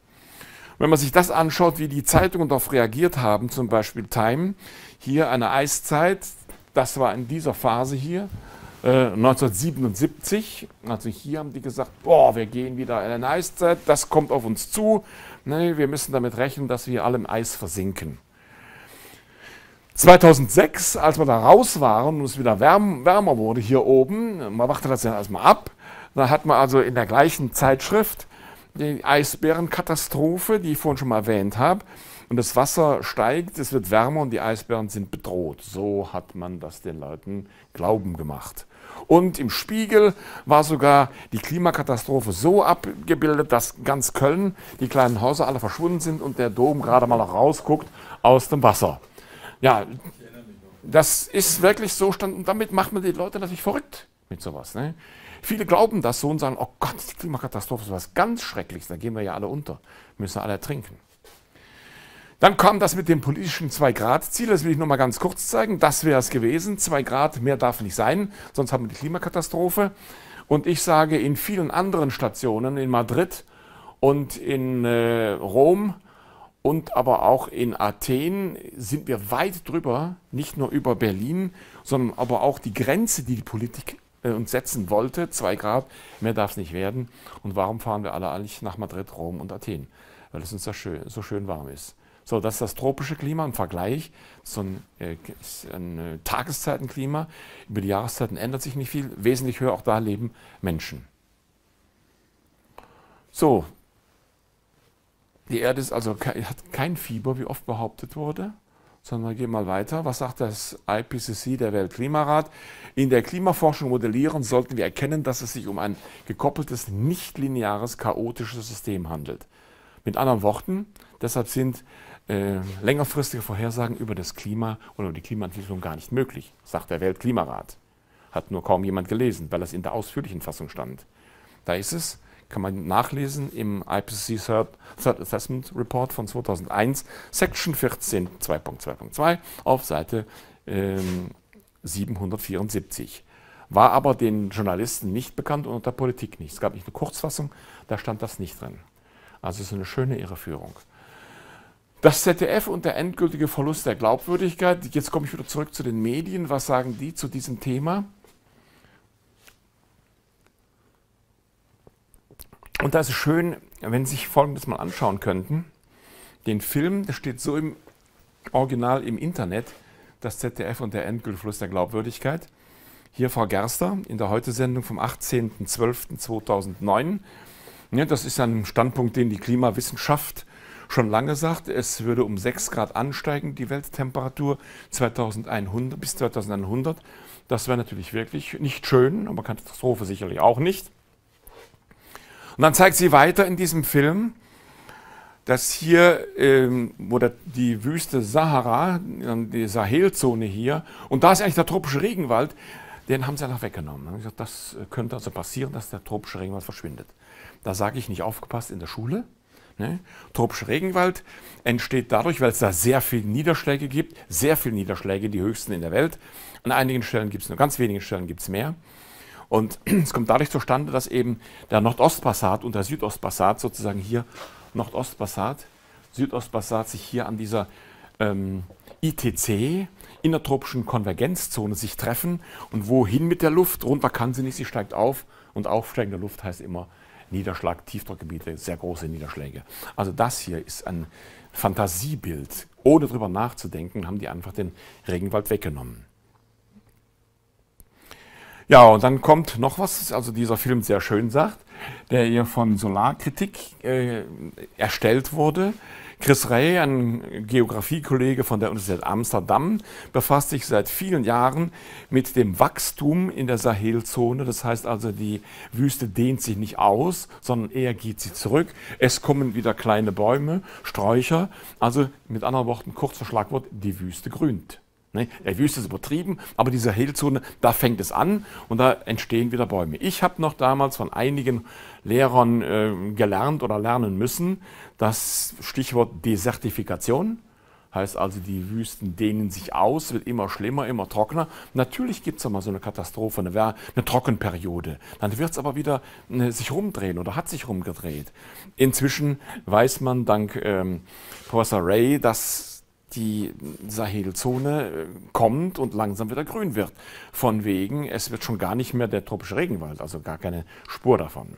Wenn man sich das anschaut, wie die Zeitungen darauf reagiert haben, zum Beispiel Time, hier eine Eiszeit, das war in dieser Phase hier, 1977, also hier haben die gesagt, boah, wir gehen wieder in eine Eiszeit, das kommt auf uns zu, ne, wir müssen damit rechnen, dass wir alle im Eis versinken. 2006, als wir da raus waren und es wieder wärmer wurde hier oben, man wartet das ja erstmal ab, da hat man also in der gleichen Zeitschrift die Eisbärenkatastrophe, die ich vorhin schon mal erwähnt habe, Und das Wasser steigt, es wird wärmer und die Eisbären sind bedroht. So hat man das den Leuten glauben gemacht. Und im Spiegel war sogar die Klimakatastrophe so abgebildet, dass ganz Köln, die kleinen Häuser alle verschwunden sind und der Dom gerade mal noch rausguckt aus dem Wasser. Ja, das ist wirklich so stand und damit macht man die Leute natürlich verrückt mit sowas. Ne? Viele glauben das so und sagen, oh Gott, die Klimakatastrophe ist was ganz Schreckliches, da gehen wir ja alle unter, müssen alle ertrinken. Dann kam das mit dem politischen 2-Grad-Ziel, das will ich nur mal ganz kurz zeigen, das wäre es gewesen, 2 Grad, mehr darf nicht sein, sonst haben wir die Klimakatastrophe. Und ich sage, in vielen anderen Stationen, in Madrid und in Rom und aber auch in Athen, sind wir weit drüber, nicht nur über Berlin, sondern aber auch die Grenze, die die Politik uns setzen wollte, 2 Grad, mehr darf es nicht werden. Und warum fahren wir alle eigentlich nach Madrid, Rom und Athen? Weil es uns so schön warm ist. So, das ist das tropische Klima im Vergleich, so ein Tageszeitenklima. Über die Jahreszeiten ändert sich nicht viel. Wesentlich höher, auch da leben Menschen. So, die Erde ist also, hat kein Fieber, wie oft behauptet wurde, sondern wir gehen mal weiter. Was sagt das IPCC, der Weltklimarat? In der Klimaforschung modellieren sollten wir erkennen, dass es sich um ein gekoppeltes, nichtlineares, chaotisches System handelt. Mit anderen Worten, deshalb sind längerfristige Vorhersagen über das Klima oder über die Klimaentwicklung gar nicht möglich, sagt der Weltklimarat. Hat nur kaum jemand gelesen, weil das in der ausführlichen Fassung stand. Da ist es, kann man nachlesen im IPCC Third Assessment Report von 2001, Section 14, 2.2.2 auf Seite 774. War aber den Journalisten nicht bekannt und der Politik nicht. Es gab nicht eine Kurzfassung, da stand das nicht drin. Also so eine schöne Irreführung. Das ZDF und der endgültige Verlust der Glaubwürdigkeit. Jetzt komme ich wieder zurück zu den Medien. Was sagen die zu diesem Thema? Und da ist es schön, wenn Sie sich Folgendes mal anschauen könnten. Den Film, der steht so im Original im Internet, das ZDF und der endgültige Verlust der Glaubwürdigkeit. Hier Frau Gerster in der Heute-Sendung vom 18.12.2009. Ja, das ist ein Standpunkt, den die Klimawissenschaft schon lange sagt, es würde um 6 Grad ansteigen, die Welttemperatur 2100, bis 2100. Das wäre natürlich wirklich nicht schön, aber Katastrophe sicherlich auch nicht. Und dann zeigt sie weiter in diesem Film, dass hier, wo die Wüste Sahara, die Sahelzone hier, und da ist eigentlich der tropische Regenwald, den haben sie einfach weggenommen. Da haben sie gesagt, das könnte also passieren, dass der tropische Regenwald verschwindet. Da sage ich nicht aufgepasst in der Schule. Ne? Tropischer Regenwald entsteht dadurch, weil es da sehr viele Niederschläge gibt, die höchsten in der Welt. An einigen Stellen gibt es nur, ganz wenigen Stellen gibt es mehr. Und es kommt dadurch zustande, dass eben der Nordostpassat und der Südostpassat sozusagen hier, Nordostpassat, Südostpassat sich hier an dieser ITC, innertropischen Konvergenzzone, sich treffen. Und wohin mit der Luft? Runter kann sie nicht, sie steigt auf und aufsteigende Luft heißt immer Niederschlag, Tiefdruckgebiete, sehr große Niederschläge. Also das hier ist ein Fantasiebild. Ohne drüber nachzudenken, haben die einfach den Regenwald weggenommen. Ja, und dann kommt noch was, also dieser Film sehr schön sagt, der hier von Solarkritik erstellt wurde. Chris Rey, ein Geografiekollege von der Universität Amsterdam, befasst sich seit vielen Jahren mit dem Wachstum in der Sahelzone. Das heißt also, die Wüste dehnt sich nicht aus, sondern eher geht sie zurück. Es kommen wieder kleine Bäume, Sträucher. Also mit anderen Worten, kurz das Schlagwort, die Wüste grünt. Ne? Die Wüste ist übertrieben, aber die Sahelzone, da fängt es an und da entstehen wieder Bäume. Ich habe noch damals von einigen Lehrern gelernt oder lernen müssen, das Stichwort Desertifikation, heißt also, die Wüsten dehnen sich aus, wird immer schlimmer, immer trockener. Natürlich gibt es mal so eine Katastrophe, eine Trockenperiode. Dann wird es aber wieder sich rumdrehen oder hat sich rumgedreht. Inzwischen weiß man dank Professor Rey, dass die Sahelzone kommt und langsam wieder grün wird. Von wegen, es wird schon gar nicht mehr der tropische Regenwald, also gar keine Spur davon.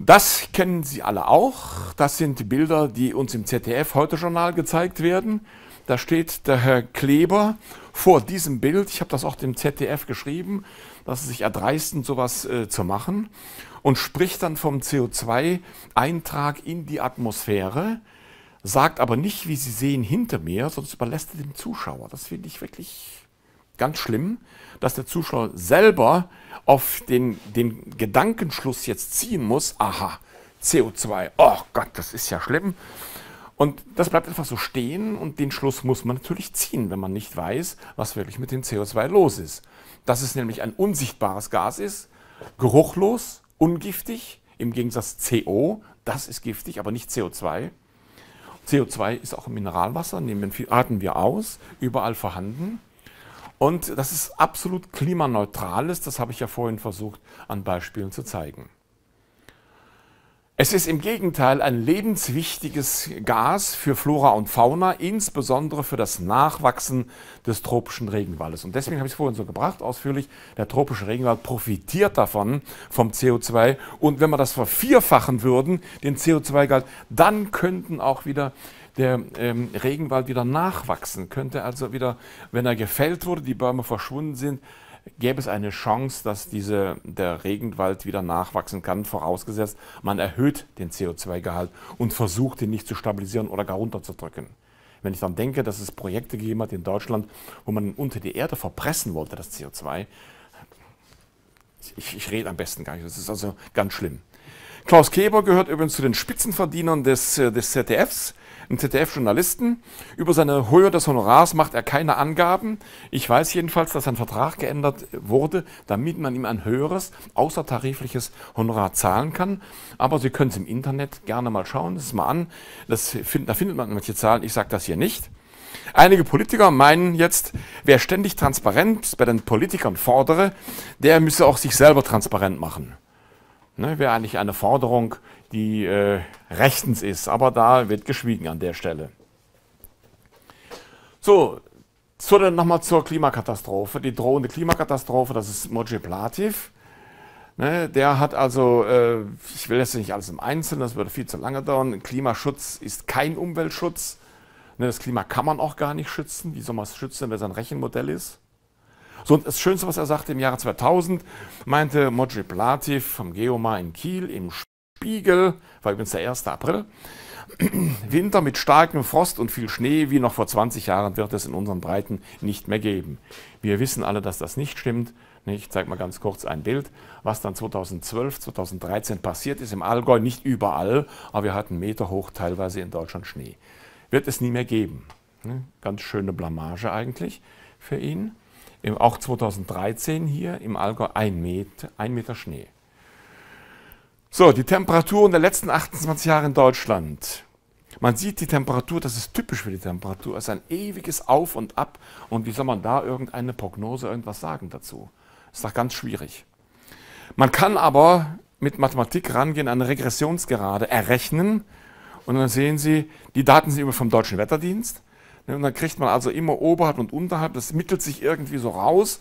Das kennen Sie alle auch. Das sind die Bilder, die uns im ZDF Heute-Journal gezeigt werden. Da steht der Herr Kleber vor diesem Bild. Ich habe das auch dem ZDF geschrieben, dass sie sich erdreisten, sowas zu machen. Und spricht dann vom CO2-Eintrag in die Atmosphäre. sagt aber nicht, wie Sie sehen, hinter mir, sonst überlässt er dem Zuschauer. Das finde ich wirklich ganz schlimm, dass der Zuschauer selber auf den Gedankenschluss jetzt ziehen muss, aha, CO2, oh Gott, das ist ja schlimm. Und das bleibt einfach so stehen und den Schluss muss man natürlich ziehen, wenn man nicht weiß, was wirklich mit dem CO2 los ist. Dass es nämlich ein unsichtbares Gas ist, geruchlos, ungiftig, im Gegensatz CO, das ist giftig, aber nicht CO2. CO2 ist auch im Mineralwasser, atmen wir aus, überall vorhanden. Und das ist absolut klimaneutral, das habe ich ja vorhin versucht an Beispielen zu zeigen. Es ist im Gegenteil ein lebenswichtiges Gas für Flora und Fauna, insbesondere für das Nachwachsen des tropischen Regenwaldes. Und deswegen habe ich es vorhin so gebracht, ausführlich, der tropische Regenwald profitiert davon, vom CO2. Und wenn wir das vervierfachen würden, den CO2-Gehalt, dann könnten auch wieder der Regenwald wieder nachwachsen. Könnte also wieder, wenn er gefällt wurde, die Bäume verschwunden sind, gäbe es eine Chance, dass der Regenwald wieder nachwachsen kann, vorausgesetzt, man erhöht den CO2-Gehalt und versucht, ihn nicht zu stabilisieren oder gar runterzudrücken. Wenn ich dann denke, dass es Projekte gegeben hat in Deutschland, wo man unter die Erde verpressen wollte, das CO2, ich rede am besten gar nicht, das ist also ganz schlimm. Klaus Keber gehört übrigens zu den Spitzenverdienern des ZDFs, ein ZDF-Journalisten. Über seine Höhe des Honorars macht er keine Angaben. Ich weiß jedenfalls, dass sein Vertrag geändert wurde, damit man ihm ein höheres, außertarifliches Honorar zahlen kann. Aber Sie können es im Internet gerne mal schauen, das ist mal an. Da findet man manche Zahlen, ich sage das hier nicht. Einige Politiker meinen jetzt, wer ständig Transparenz bei den Politikern fordere, der müsse auch sich selber transparent machen. Ne, wäre eigentlich eine Forderung, die rechtens ist, aber da wird geschwiegen an der Stelle. So, nochmal zur Klimakatastrophe, die drohende Klimakatastrophe, das ist Mojib Latif. Ne, der hat also, ich will jetzt nicht alles im Einzelnen, das würde viel zu lange dauern, Klimaschutz ist kein Umweltschutz, ne, das Klima kann man auch gar nicht schützen, wie soll man es schützen, wenn es ein Rechenmodell ist? So, und das Schönste, was er sagte im Jahre 2000, meinte Mojib Latif vom Geomar in Kiel im Spiegel, war übrigens der 1. April, Winter mit starkem Frost und viel Schnee, wie noch vor 20 Jahren, wird es in unseren Breiten nicht mehr geben. Wir wissen alle, dass das nicht stimmt. Ich zeige mal ganz kurz ein Bild, was dann 2012, 2013 passiert ist im Allgäu, nicht überall, aber wir hatten meterhoch teilweise in Deutschland Schnee. Wird es nie mehr geben. Ganz schöne Blamage eigentlich für ihn. Auch 2013 hier im Allgäu ein Meter Schnee. So, die Temperaturen der letzten 28 Jahre in Deutschland. Man sieht die Temperatur, das ist typisch für die Temperatur, es ist ein ewiges Auf und Ab. Und wie soll man da irgendeine Prognose, irgendwas sagen dazu? Ist doch ganz schwierig. Man kann aber mit Mathematik rangehen, eine Regressionsgerade errechnen. Und dann sehen Sie, die Daten sind immer vom Deutschen Wetterdienst. Und dann kriegt man also immer oberhalb und unterhalb, das mittelt sich irgendwie so raus.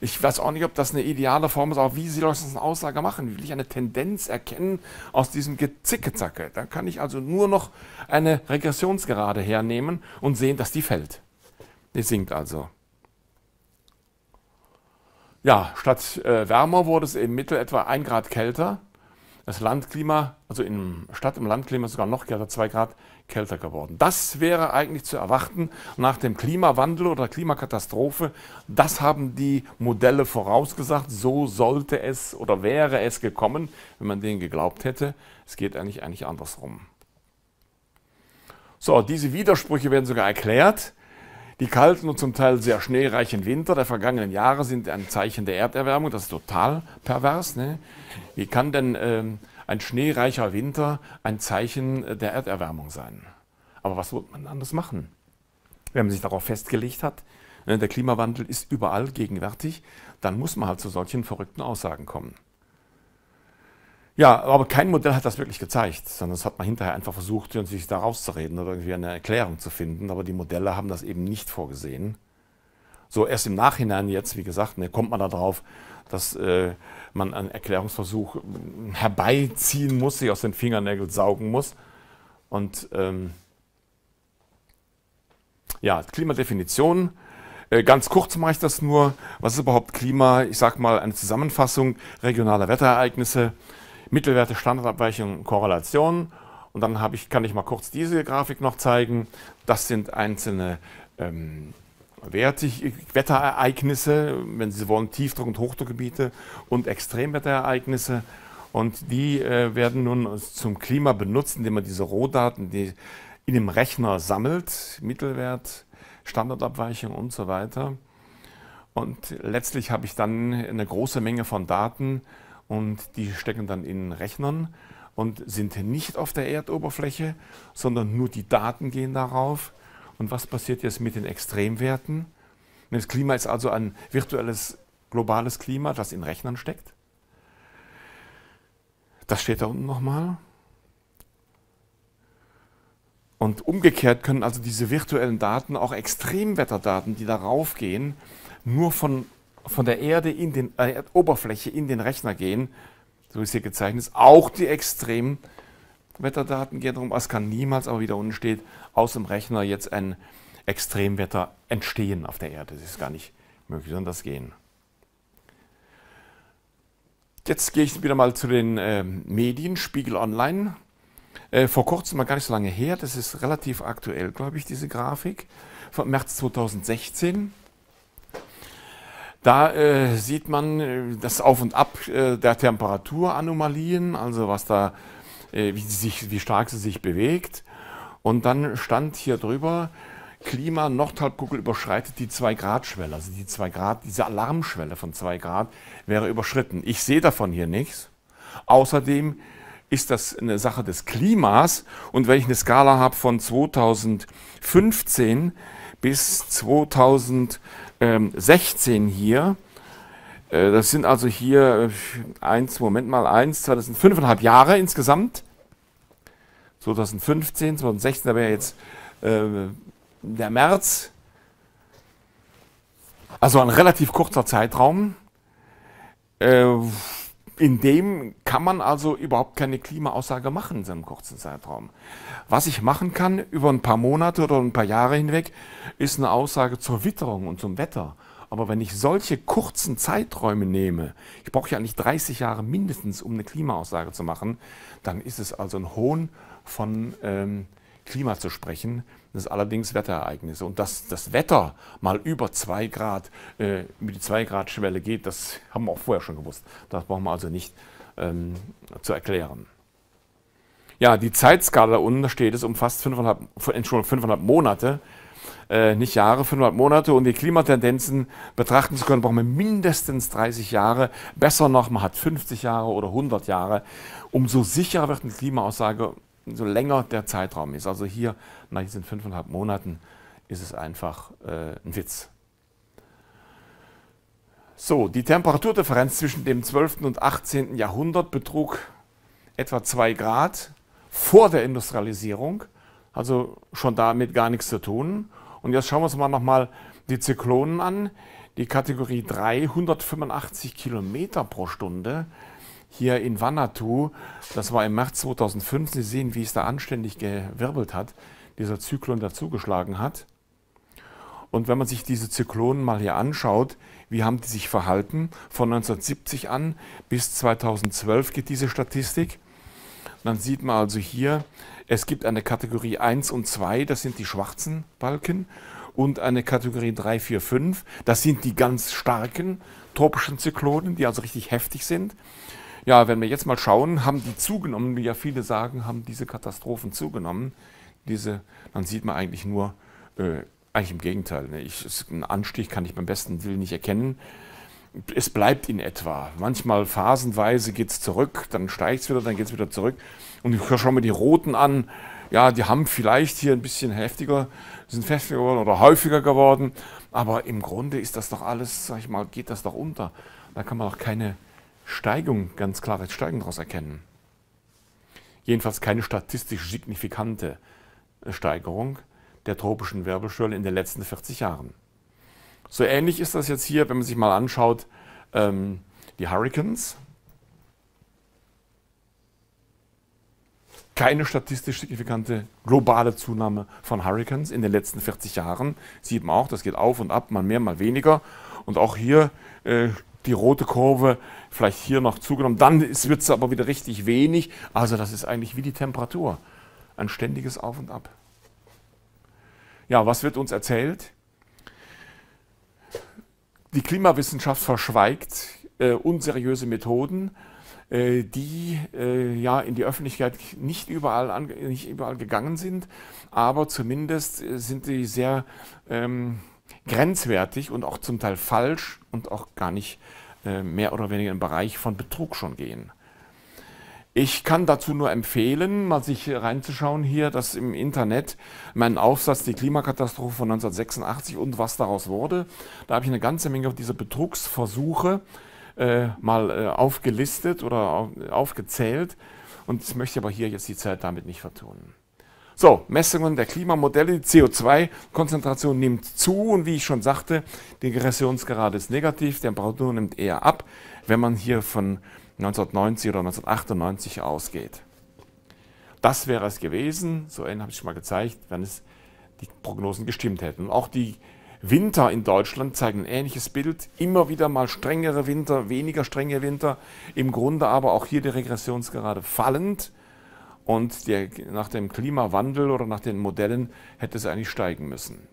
Ich weiß auch nicht, ob das eine ideale Form ist, aber wie soll ich eine Aussage machen? Wie will ich eine Tendenz erkennen aus diesem Gezicke-Zacke? Da kann ich also nur noch eine Regressionsgerade hernehmen und sehen, dass die fällt. Die sinkt also. Ja, statt wärmer wurde es im Mittel etwa 1 Grad kälter. Das Landklima, also statt im Landklima sogar noch kälter, 2 Grad kälter geworden. Das wäre eigentlich zu erwarten nach dem Klimawandel oder Klimakatastrophe. Das haben die Modelle vorausgesagt. So sollte es oder wäre es gekommen, wenn man denen geglaubt hätte. Es geht eigentlich andersrum. So, diese Widersprüche werden sogar erklärt. Die kalten und zum Teil sehr schneereichen Winter der vergangenen Jahre sind ein Zeichen der Erderwärmung. Das ist total pervers. Ne? Wie kann denn ein schneereicher Winter ein Zeichen der Erderwärmung sein? Aber was wird man anders machen, wenn man sich darauf festgelegt hat, der Klimawandel ist überall gegenwärtig, dann muss man halt zu solchen verrückten Aussagen kommen. Ja, aber kein Modell hat das wirklich gezeigt, sondern das hat man hinterher einfach versucht, sich da rauszureden oder irgendwie eine Erklärung zu finden, aber die Modelle haben das eben nicht vorgesehen. So erst im Nachhinein jetzt, wie gesagt, kommt man da drauf, dass man einen Erklärungsversuch herbeiziehen muss, sich aus den Fingernägeln saugen muss. Und ja, Klimadefinition. Ganz kurz mache ich das nur. Was ist überhaupt Klima? Ich sage mal eine Zusammenfassung regionaler Wetterereignisse, Mittelwerte, Standardabweichungen, Korrelationen Und dann kann ich mal kurz diese Grafik noch zeigen. Das sind einzelne Wetterereignisse, wenn Sie wollen, Tiefdruck- und Hochdruckgebiete und Extremwetterereignisse. Und die werden nun zum Klima benutzt, indem man diese Rohdaten, die in dem Rechner sammelt, Mittelwert, Standardabweichung und so weiter. Und letztlich habe ich dann eine große Menge von Daten und die stecken dann in Rechnern und sind nicht auf der Erdoberfläche, sondern nur die Daten gehen darauf. Und was passiert jetzt mit den Extremwerten? Das Klima ist also ein virtuelles, globales Klima, das in Rechnern steckt. Das steht da unten nochmal. Und umgekehrt können also diese virtuellen Daten, auch Extremwetterdaten, die darauf gehen, nur von der Erde in den Erdoberfläche in den Rechner gehen, so ist hier gezeichnet, auch die Extremwetterdaten gehen darum, es kann niemals, aber wie da unten steht, aus dem Rechner jetzt ein Extremwetter entstehen auf der Erde. Das ist gar nicht möglich, sondern das gehen. Jetzt gehe ich wieder mal zu den Medien, Spiegel Online. Vor kurzem, mal gar nicht so lange her, das ist relativ aktuell, glaube ich, diese Grafik, von März 2016. Da sieht man das Auf und Ab der Temperaturanomalien, also was da, wie stark sie sich bewegt. Und dann stand hier drüber, Klima, Nordhalbkugel überschreitet die 2-Grad-Schwelle. Also die 2 Grad, diese Alarmschwelle von 2 Grad wäre überschritten. Ich sehe davon hier nichts. Außerdem ist das eine Sache des Klimas. Und wenn ich eine Skala habe von 2015 bis 2016 hier, das sind also hier 1, 2, das sind 5,5 Jahre insgesamt. 2015, 2016, da wäre jetzt der März, also ein relativ kurzer Zeitraum, in dem kann man also überhaupt keine Klimaaussage machen in so einem kurzen Zeitraum. Was ich machen kann über ein paar Monate oder ein paar Jahre hinweg, ist eine Aussage zur Witterung und zum Wetter. Aber wenn ich solche kurzen Zeiträume nehme, ich brauche ja eigentlich 30 Jahre mindestens, um eine Klimaaussage zu machen, dann ist es also ein Hohn von Klima zu sprechen. Das ist allerdings Wetterereignisse. Und dass das Wetter mal über 2 Grad, über die 2-Grad-Schwelle geht, das haben wir auch vorher schon gewusst. Das brauchen wir also nicht zu erklären. Ja, die Zeitskala da unten, da steht, es umfasst 5,5 Monate, nicht Jahre, 500 Monate. Und die Klimatendenzen betrachten zu können, brauchen wir mindestens 30 Jahre. Besser noch, man hat 50 Jahre oder 100 Jahre. Umso sicherer wird eine Klimaaussage, so länger der Zeitraum ist. Also hier nach diesen 5,5 Monaten ist es einfach ein Witz. So, die Temperaturdifferenz zwischen dem 12. und 18. Jahrhundert betrug etwa 2 Grad vor der Industrialisierung, also schon damit gar nichts zu tun. Und jetzt schauen wir uns mal nochmal die Zyklonen an. Die Kategorie 3, 185 Kilometer pro Stunde. Hier in Vanuatu, das war im März 2015, Sie sehen, wie es da anständig gewirbelt hat, dieser Zyklon dazugeschlagen hat. Und wenn man sich diese Zyklonen mal hier anschaut, wie haben die sich verhalten, von 1970 an bis 2012 geht diese Statistik. Und dann sieht man also hier, es gibt eine Kategorie 1 und 2, das sind die schwarzen Balken, und eine Kategorie 3, 4, 5, das sind die ganz starken tropischen Zyklonen, die also richtig heftig sind. Ja, wenn wir jetzt mal schauen, haben die zugenommen, wie ja viele sagen, haben diese Katastrophen zugenommen. Dann sieht man eigentlich nur, eigentlich im Gegenteil, ne? Einen Anstieg kann ich beim besten Willen nicht erkennen. Es bleibt in etwa. Manchmal phasenweise geht es zurück, dann steigt es wieder, dann geht es wieder zurück. Und ich schaue mir die Roten an, ja, die haben vielleicht hier ein bisschen heftiger, sind heftiger geworden oder häufiger geworden. Aber im Grunde ist das doch alles, sag ich mal, geht das doch unter. Da kann man doch keine Steigung, ganz klares Steigen daraus erkennen. Jedenfalls keine statistisch signifikante Steigerung der tropischen Wirbelschwelle in den letzten 40 Jahren. So ähnlich ist das jetzt hier, wenn man sich mal anschaut, die Hurricanes. Keine statistisch signifikante globale Zunahme von Hurricanes in den letzten 40 Jahren. Sieht man auch, das geht auf und ab, mal mehr, mal weniger. Und auch hier die rote Kurve vielleicht hier noch zugenommen, dann wird es aber wieder richtig wenig. Also das ist eigentlich wie die Temperatur. ein ständiges Auf und Ab. Ja, was wird uns erzählt? Die Klimawissenschaft verschweigt unseriöse Methoden, die ja in die Öffentlichkeit nicht überall gegangen sind, aber zumindest sind sie sehr grenzwertig und auch zum Teil falsch und auch gar nicht mehr oder weniger im Bereich von Betrug schon gehen. Ich kann dazu nur empfehlen, mal sich reinzuschauen hier, das im Internet, meinen Aufsatz Die Klimakatastrophe von 1986 und was daraus wurde. Da habe ich eine ganze Menge dieser Betrugsversuche mal aufgelistet oder aufgezählt. Und ich möchte aber hier jetzt die Zeit damit nicht vertun. So, Messungen der Klimamodelle, die CO2-Konzentration nimmt zu und wie ich schon sagte, die Regressionsgerade ist negativ, die Temperatur nimmt eher ab, wenn man hier von 1990 oder 1998 ausgeht. Das wäre es gewesen, so einen habe ich schon mal gezeigt, wenn es die Prognosen gestimmt hätten. Und auch die Winter in Deutschland zeigen ein ähnliches Bild, immer wieder mal strengere Winter, weniger strenge Winter, im Grunde aber auch hier die Regressionsgerade fallend und nach dem Klimawandel oder nach den Modellen hätte es eigentlich steigen müssen.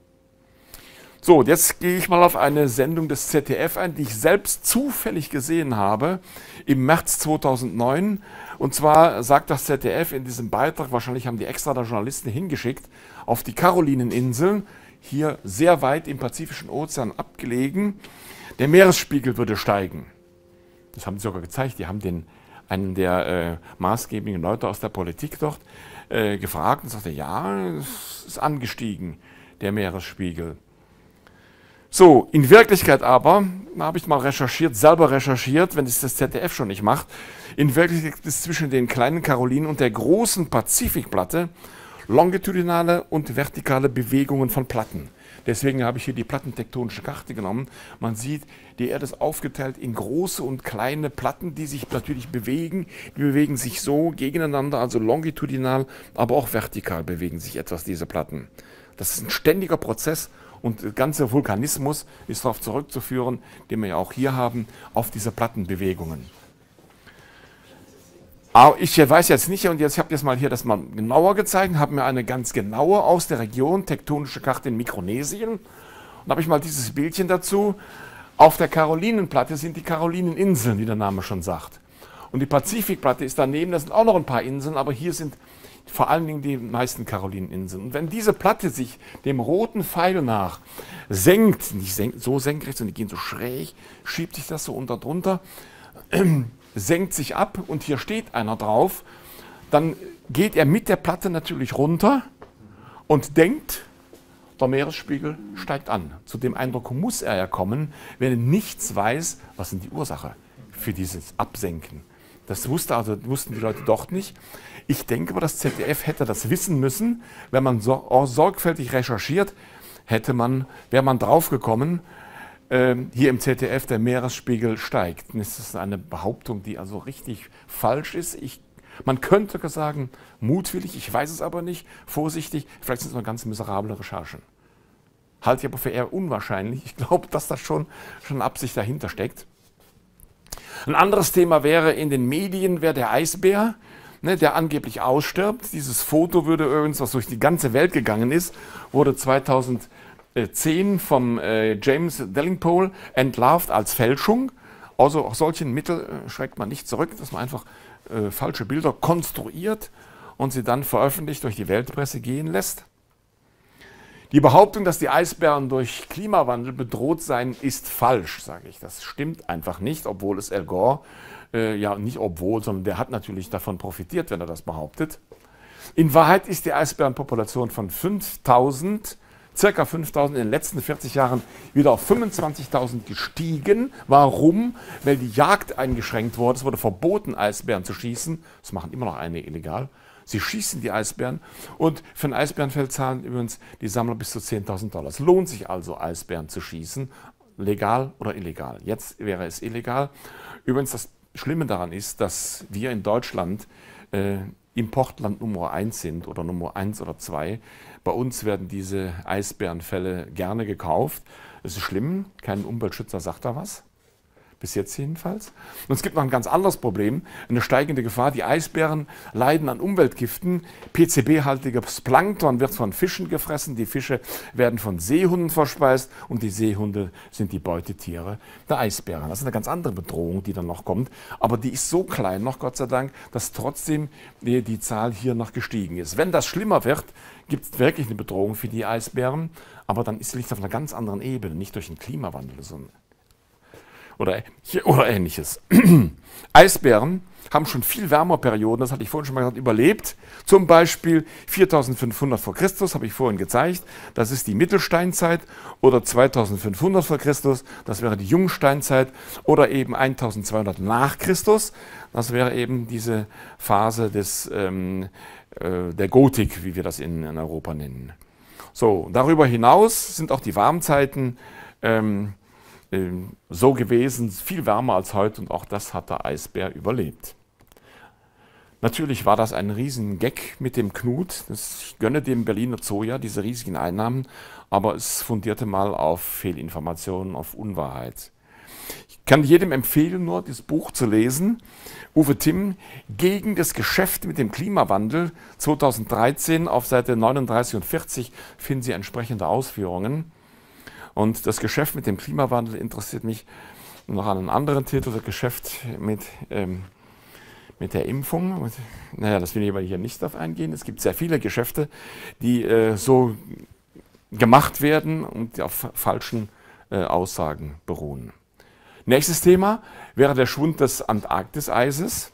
So, jetzt gehe ich mal auf eine Sendung des ZDF ein, die ich selbst zufällig gesehen habe im März 2009. Und zwar sagt das ZDF in diesem Beitrag, wahrscheinlich haben die extra da Journalisten hingeschickt, auf die Karolineninseln, hier sehr weit im Pazifischen Ozean abgelegen, der Meeresspiegel würde steigen. Das haben sie sogar gezeigt, die haben einen der maßgeblichen Leute aus der Politik dort gefragt und sagte, ja, es ist angestiegen, der Meeresspiegel. So, in Wirklichkeit aber, da habe ich mal recherchiert, selber recherchiert, wenn es das ZDF schon nicht macht, in Wirklichkeit ist zwischen den kleinen Karolinen und der großen Pazifikplatte longitudinale und vertikale Bewegungen von Platten. Deswegen habe ich hier die plattentektonische Karte genommen. Man sieht, die Erde ist aufgeteilt in große und kleine Platten, die sich natürlich bewegen. Die bewegen sich so gegeneinander, also longitudinal, aber auch vertikal bewegen sich etwas diese Platten. Das ist ein ständiger Prozess. Und der ganze Vulkanismus ist darauf zurückzuführen, den wir ja auch hier haben, auf diese Plattenbewegungen. Aber ich weiß jetzt nicht, und jetzt habe ich jetzt mal hier das mal genauer gezeigt, habe mir eine ganz genaue aus der Region, tektonische Karte in Mikronesien. Und habe ich mal dieses Bildchen dazu. Auf der Karolinenplatte sind die Karolineninseln, wie der Name schon sagt. Und die Pazifikplatte ist daneben, da sind auch noch ein paar Inseln, aber hier sind vor allen Dingen die meisten Karolineninseln. Und wenn diese Platte sich dem roten Pfeil nach senkt, nicht senkt, so senkrecht, sondern die gehen so schräg, schiebt sich das so unter drunter, senkt sich ab und hier steht einer drauf, dann geht er mit der Platte natürlich runter und denkt, der Meeresspiegel steigt an. Zu dem Eindruck muss er ja kommen, wenn er nichts weiß, was sind die Ursache für dieses Absenken. Das wussten die Leute doch nicht. Ich denke aber, das ZDF hätte das wissen müssen. Wenn man sorgfältig recherchiert, wäre man draufgekommen, hier im ZDF der Meeresspiegel steigt. Das ist eine Behauptung, die also richtig falsch ist. Man könnte sagen, mutwillig, ich weiß es aber nicht, vorsichtig, vielleicht sind es nur ganz miserable Recherchen. Halte ich aber für eher unwahrscheinlich. Ich glaube, dass da schon Absicht dahinter steckt. Ein anderes Thema wäre, in den Medien wäre der Eisbär, ne, der angeblich ausstirbt. Dieses Foto würde übrigens, was durch die ganze Welt gegangen ist, wurde 2010 vom James Delingpole entlarvt als Fälschung. Also auch solchen Mittel schreckt man nicht zurück, dass man einfach falsche Bilder konstruiert und sie dann veröffentlicht durch die Weltpresse gehen lässt. Die Behauptung, dass die Eisbären durch Klimawandel bedroht seien, ist falsch, sage ich. Das stimmt einfach nicht, obwohl es Al Gore, ja nicht obwohl, sondern der hat natürlich davon profitiert, wenn er das behauptet. In Wahrheit ist die Eisbärenpopulation von circa 5.000 in den letzten 40 Jahren wieder auf 25.000 gestiegen. Warum? Weil die Jagd eingeschränkt wurde. Es wurde verboten, Eisbären zu schießen. Das machen immer noch einige illegal. Sie schießen die Eisbären und für ein Eisbärenfell zahlen übrigens die Sammler bis zu 10.000 Dollar. Es lohnt sich also, Eisbären zu schießen, legal oder illegal. Jetzt wäre es illegal. Übrigens, das Schlimme daran ist, dass wir in Deutschland Importland Nummer 1 sind oder Nummer 1 oder 2. Bei uns werden diese Eisbärenfälle gerne gekauft. Es ist schlimm, kein Umweltschützer sagt da was. bis jetzt jedenfalls. Und es gibt noch ein ganz anderes Problem, eine steigende Gefahr. Die Eisbären leiden an Umweltgiften. PCB-haltiges Plankton wird von Fischen gefressen, die Fische werden von Seehunden verspeist und die Seehunde sind die Beutetiere der Eisbären. Das ist eine ganz andere Bedrohung, die dann noch kommt, aber die ist so klein noch, Gott sei Dank, dass trotzdem die Zahl hier noch gestiegen ist. Wenn das schlimmer wird, gibt es wirklich eine Bedrohung für die Eisbären, aber dann liegt es auf einer ganz anderen Ebene, nicht durch den Klimawandel, sondern oder Ähnliches. Eisbären haben schon viel Wärmeperioden, das hatte ich vorhin schon mal gesagt, überlebt. Zum Beispiel 4500 vor Christus, habe ich vorhin gezeigt, das ist die Mittelsteinzeit, oder 2500 vor Christus, das wäre die Jungsteinzeit, oder eben 1200 nach Christus, das wäre eben diese Phase des, der Gotik, wie wir das in Europa nennen. So, darüber hinaus sind auch die Warmzeiten so gewesen, viel wärmer als heute, und auch das hat der Eisbär überlebt. Natürlich war das ein riesen Gag mit dem Knut. Das gönne dem Berliner Zoo ja diese riesigen Einnahmen, aber es fundierte mal auf Fehlinformationen, auf Unwahrheit. Ich kann jedem empfehlen, nur dieses Buch zu lesen. Uwe Timm, Gegen das Geschäft mit dem Klimawandel, 2013, auf Seite 39 und 40 finden Sie entsprechende Ausführungen. Und das Geschäft mit dem Klimawandel interessiert mich noch an einem anderen Titel, das Geschäft mit der Impfung. Naja, das will ich aber hier nicht darauf eingehen. Es gibt sehr viele Geschäfte, die so gemacht werden und auf falschen Aussagen beruhen. Nächstes Thema wäre der Schwund des Antarktiseises.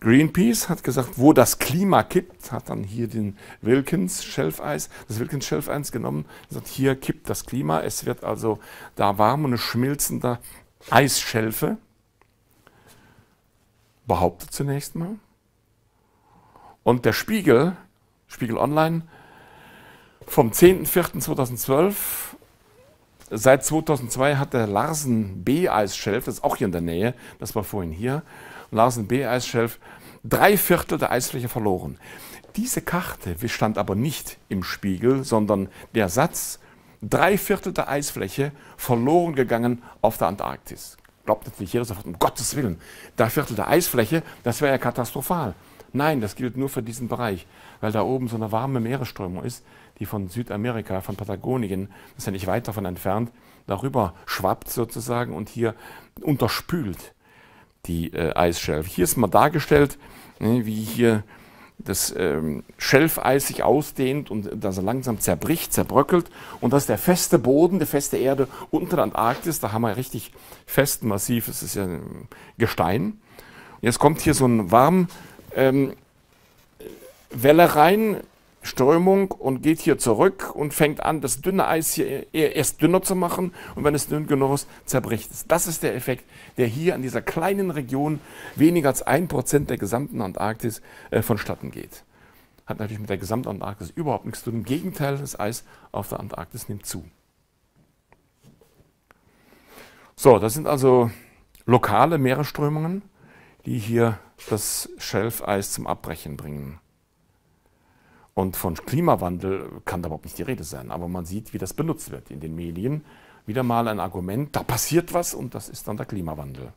Greenpeace hat gesagt, wo das Klima kippt, hat dann hier den Wilkins-Schelfeis, das Wilkins-Schelfeis genommen, gesagt, hier kippt das Klima, es wird also da warm und eine schmilzende Eisschelfe, behauptet zunächst mal. Und der Spiegel, Spiegel Online, vom 10.04.2012, seit 2002 hat der Larsen B-Eisschelf, das ist auch hier in der Nähe, das war vorhin hier, Larsen B-Eisschelf, 3/4 der Eisfläche verloren. Diese Karte stand aber nicht im Spiegel, sondern der Satz, 3/4 der Eisfläche verloren gegangen auf der Antarktis. Glaubt natürlich jeder sofort, um Gottes Willen, 3/4 der Eisfläche, das wäre ja katastrophal. Nein, das gilt nur für diesen Bereich, weil da oben so eine warme Meeresströmung ist, die von Südamerika, von Patagonien, das ist ja nicht weit davon entfernt, darüber schwappt sozusagen und hier unterspült die Eisschelfe. Hier ist mal dargestellt, wie hier das Schelfeis sich ausdehnt und das langsam zerbricht, zerbröckelt. Und das ist der feste Boden, die feste Erde unter der Antarktis. Da haben wir richtig fest, massiv, es ist ja Gestein. Und jetzt kommt hier so eine Warmwelle rein, Strömung, und geht hier zurück und fängt an, das dünne Eis hier erst dünner zu machen, und wenn es dünn genug ist, zerbricht es. Das ist der Effekt, der hier an dieser kleinen Region weniger als 1% der gesamten Antarktis vonstatten geht. Hat natürlich mit der gesamten Antarktis überhaupt nichts zu tun. Im Gegenteil, das Eis auf der Antarktis nimmt zu. So, das sind also lokale Meeresströmungen, die hier das Schelfeis zum Abbrechen bringen. Und von Klimawandel kann da überhaupt nicht die Rede sein. Aber man sieht, wie das benutzt wird in den Medien. Wieder mal ein Argument, da passiert was, und das ist dann der Klimawandel.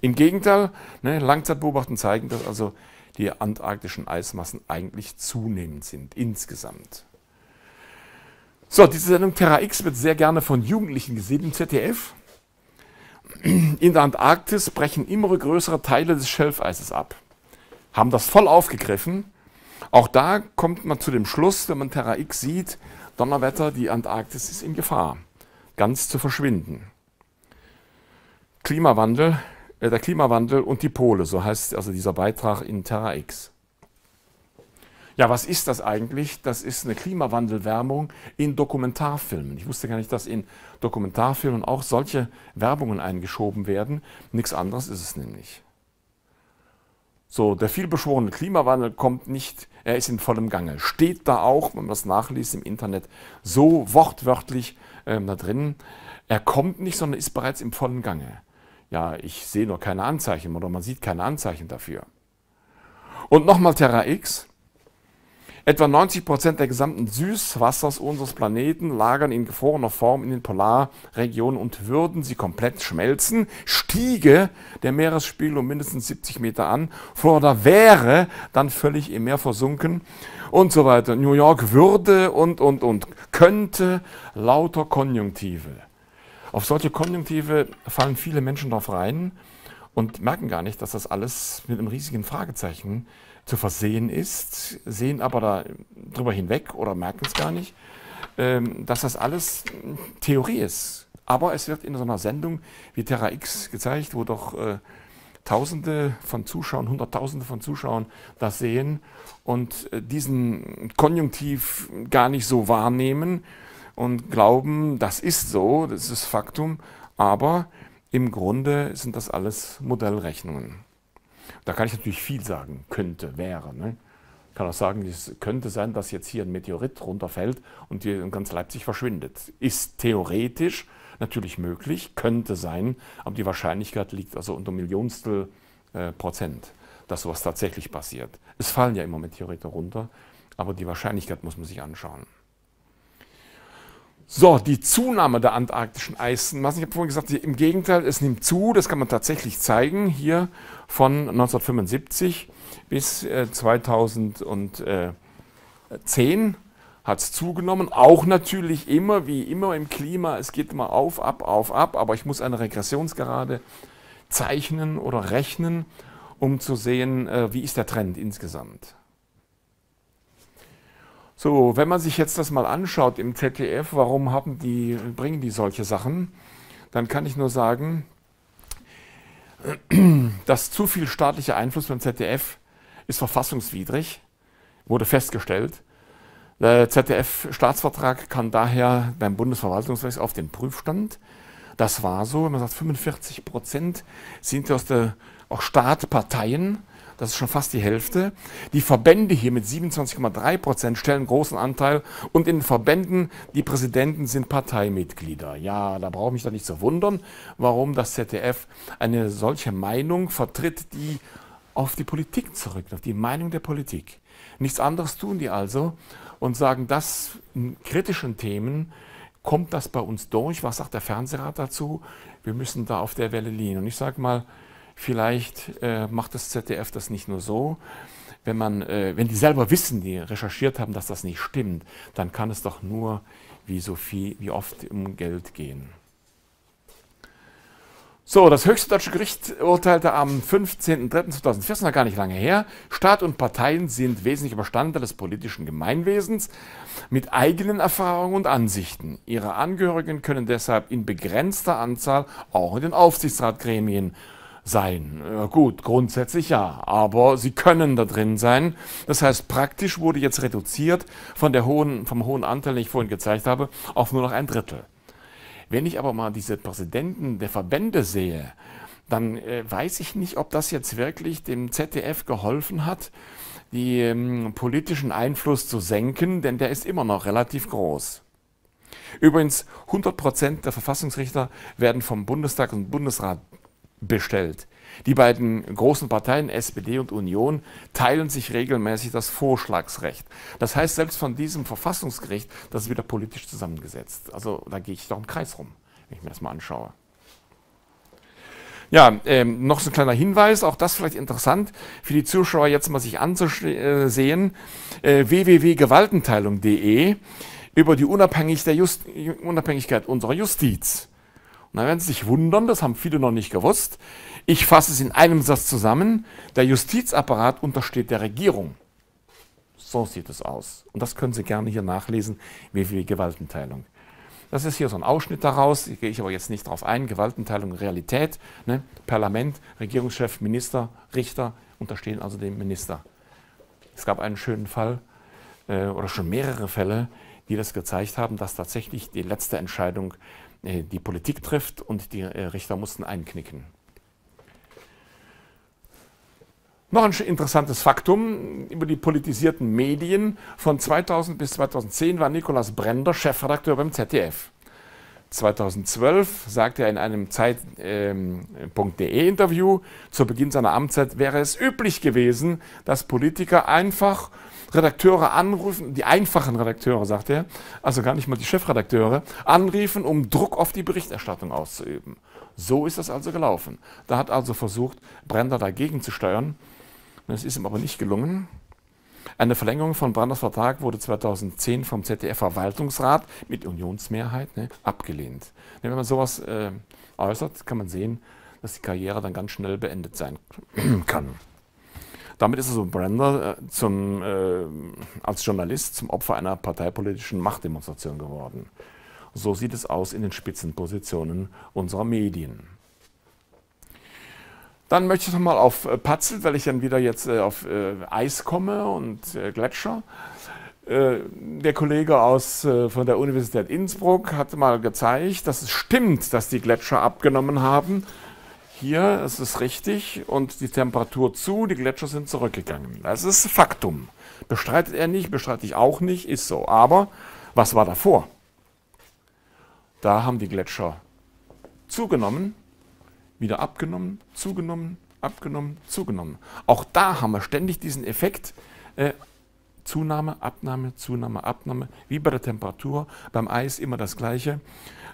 Im Gegenteil, ne, Langzeitbeobachten zeigen, dass also die antarktischen Eismassen eigentlich zunehmend sind, insgesamt. So, diese Sendung Terra X wird sehr gerne von Jugendlichen gesehen im ZDF. In der Antarktis brechen immer größere Teile des Schelfeises ab. Haben das voll aufgegriffen. Auch da kommt man zu dem Schluss, wenn man Terra X sieht, Donnerwetter, die Antarktis ist in Gefahr, ganz zu verschwinden. Klimawandel, der Klimawandel und die Pole, so heißt also dieser Beitrag in Terra X. Ja, was ist das eigentlich? Das ist eine Klimawandelwerbung in Dokumentarfilmen. Ich wusste gar nicht, dass in Dokumentarfilmen auch solche Werbungen eingeschoben werden. Nichts anderes ist es nämlich. So, der vielbeschworene Klimawandel kommt nicht, er ist in vollem Gange. Steht da auch, wenn man das nachliest im Internet, so wortwörtlich da drin. Er kommt nicht, sondern ist bereits im vollen Gange. Ja, ich sehe nur keine Anzeichen, oder man sieht keine Anzeichen dafür. Und nochmal Terra X. Etwa 90% der gesamten Süßwassers unseres Planeten lagern in gefrorener Form in den Polarregionen, und würden sie komplett schmelzen, stiege der Meeresspiegel um mindestens 70 Meter an. Florida wäre dann völlig im Meer versunken und so weiter. New York würde und könnte, lauter Konjunktive. Auf solche Konjunktive fallen viele Menschen drauf rein und merken gar nicht, dass das alles mit einem riesigen Fragezeichen zu versehen ist, sehen aber darüber hinweg oder merken es gar nicht, dass das alles Theorie ist. Aber es wird in so einer Sendung wie Terra X gezeigt, wo doch Tausende von Zuschauern, Hunderttausende von Zuschauern das sehen und diesen Konjunktiv gar nicht so wahrnehmen und glauben, das ist so, das ist Faktum, aber im Grunde sind das alles Modellrechnungen. Da kann ich natürlich viel sagen, könnte, wäre. Ne? Ich kann auch sagen, es könnte sein, dass jetzt hier ein Meteorit runterfällt und hier ganz Leipzig verschwindet. Ist theoretisch natürlich möglich, könnte sein, aber die Wahrscheinlichkeit liegt also unter Millionstel Prozent, dass sowas tatsächlich passiert. Es fallen ja immer Meteorite runter, aber die Wahrscheinlichkeit muss man sich anschauen. So, die Zunahme der antarktischen Eismassen, ich habe vorhin gesagt, im Gegenteil, es nimmt zu, das kann man tatsächlich zeigen, hier von 1975 bis 2010 hat es zugenommen, auch natürlich immer, wie immer im Klima, es geht immer auf, ab, aber ich muss eine Regressionsgerade zeichnen oder rechnen, um zu sehen, wie ist der Trend insgesamt. So, wenn man sich jetzt das mal anschaut im ZDF, warum bringen die solche Sachen, dann kann ich nur sagen, dass zu viel staatlicher Einfluss beim ZDF ist verfassungswidrig, wurde festgestellt. Der ZDF-Staatsvertrag kann daher beim Bundesverwaltungsgericht auf den Prüfstand. Das war so, wenn man sagt, 45% sind aus der auch Staatparteien. Das ist schon fast die Hälfte. Die Verbände hier mit 27,3% stellen großen Anteil. Und in den Verbänden, die Präsidenten sind Parteimitglieder. Ja, da brauche ich mich doch nicht zu wundern, warum das ZDF eine solche Meinung vertritt, die auf die Politik zurück, auf die Meinung der Politik. Nichts anderes tun die also und sagen, dass in kritischen Themen kommt das bei uns durch. Was sagt der Fernsehrat dazu? Wir müssen da auf der Welle liegen. Und ich sage mal, vielleicht macht das ZDF das nicht nur so, wenn die selber wissen, die recherchiert haben, dass das nicht stimmt, dann kann es doch nur wie oft um Geld gehen. So, das höchste deutsche Gericht urteilte am 15.03.2014, noch gar nicht lange her, Staat und Parteien sind wesentlicher Bestandteil des politischen Gemeinwesens mit eigenen Erfahrungen und Ansichten. Ihre Angehörigen können deshalb in begrenzter Anzahl auch in den Aufsichtsratgremien sein. Gut, grundsätzlich ja, aber sie können da drin sein. Das heißt, praktisch wurde jetzt reduziert vom hohen Anteil, den ich vorhin gezeigt habe, auf nur noch ein Drittel. Wenn ich aber mal diese Präsidenten der Verbände sehe, dann weiß ich nicht, ob das jetzt wirklich dem ZDF geholfen hat, den politischen Einfluss zu senken, denn der ist immer noch relativ groß. Übrigens, 100% der Verfassungsrichter werden vom Bundestag und Bundesrat bestellt. Die beiden großen Parteien, SPD und Union, teilen sich regelmäßig das Vorschlagsrecht. Das heißt, selbst von diesem Verfassungsgericht, das ist wieder politisch zusammengesetzt. Also da gehe ich doch im Kreis rum, wenn ich mir das mal anschaue. Ja, noch so ein kleiner Hinweis, auch das vielleicht interessant für die Zuschauer jetzt mal sich anzusehen, www.gewaltenteilung.de über die Unabhängigkeit unserer Justiz. Da werden Sie sich wundern, das haben viele noch nicht gewusst. Ich fasse es in einem Satz zusammen. Der Justizapparat untersteht der Regierung. So sieht es aus. Und das können Sie gerne hier nachlesen, wie Gewaltenteilung. Das ist hier so ein Ausschnitt daraus, da gehe ich aber jetzt nicht drauf ein. Gewaltenteilung, Realität, ne? Parlament, Regierungschef, Minister, Richter unterstehen also dem Minister. Es gab einen schönen Fall oder schon mehrere Fälle, die das gezeigt haben, dass tatsächlich die letzte Entscheidung die Politik trifft und die Richter mussten einknicken. Noch ein interessantes Faktum über die politisierten Medien. Von 2000 bis 2010 war Nicolas Brender Chefredakteur beim ZDF. 2012 sagte er in einem Zeit.de-Interview, zu Beginn seiner Amtszeit wäre es üblich gewesen, dass Politiker einfach Redakteure anrufen, die einfachen Redakteure, sagt er, also gar nicht mal die Chefredakteure, anriefen, um Druck auf die Berichterstattung auszuüben. So ist das also gelaufen. Da hat also versucht, Brender dagegen zu steuern. Das ist ihm aber nicht gelungen. Eine Verlängerung von Brenders Vertrag wurde 2010 vom ZDF-Verwaltungsrat mit Unionsmehrheit abgelehnt. Wenn man sowas äußert, kann man sehen, dass die Karriere dann ganz schnell beendet sein kann. Damit ist also Brender als Journalist zum Opfer einer parteipolitischen Machtdemonstration geworden. So sieht es aus in den Spitzenpositionen unserer Medien. Dann möchte ich nochmal auf Patzelt, weil ich dann wieder jetzt auf Eis komme und Gletscher. Der Kollege von der Universität Innsbruck hat mal gezeigt, dass es stimmt, dass die Gletscher abgenommen haben. Hier ist es richtig und die Temperatur die Gletscher sind zurückgegangen. Das ist Faktum. Bestreitet er nicht, bestreite ich auch nicht, ist so. Aber was war davor? Da haben die Gletscher zugenommen, wieder abgenommen, zugenommen, abgenommen, zugenommen. Auch da haben wir ständig diesen Effekt, Zunahme, Abnahme, Zunahme, Abnahme, wie bei der Temperatur, beim Eis immer das Gleiche.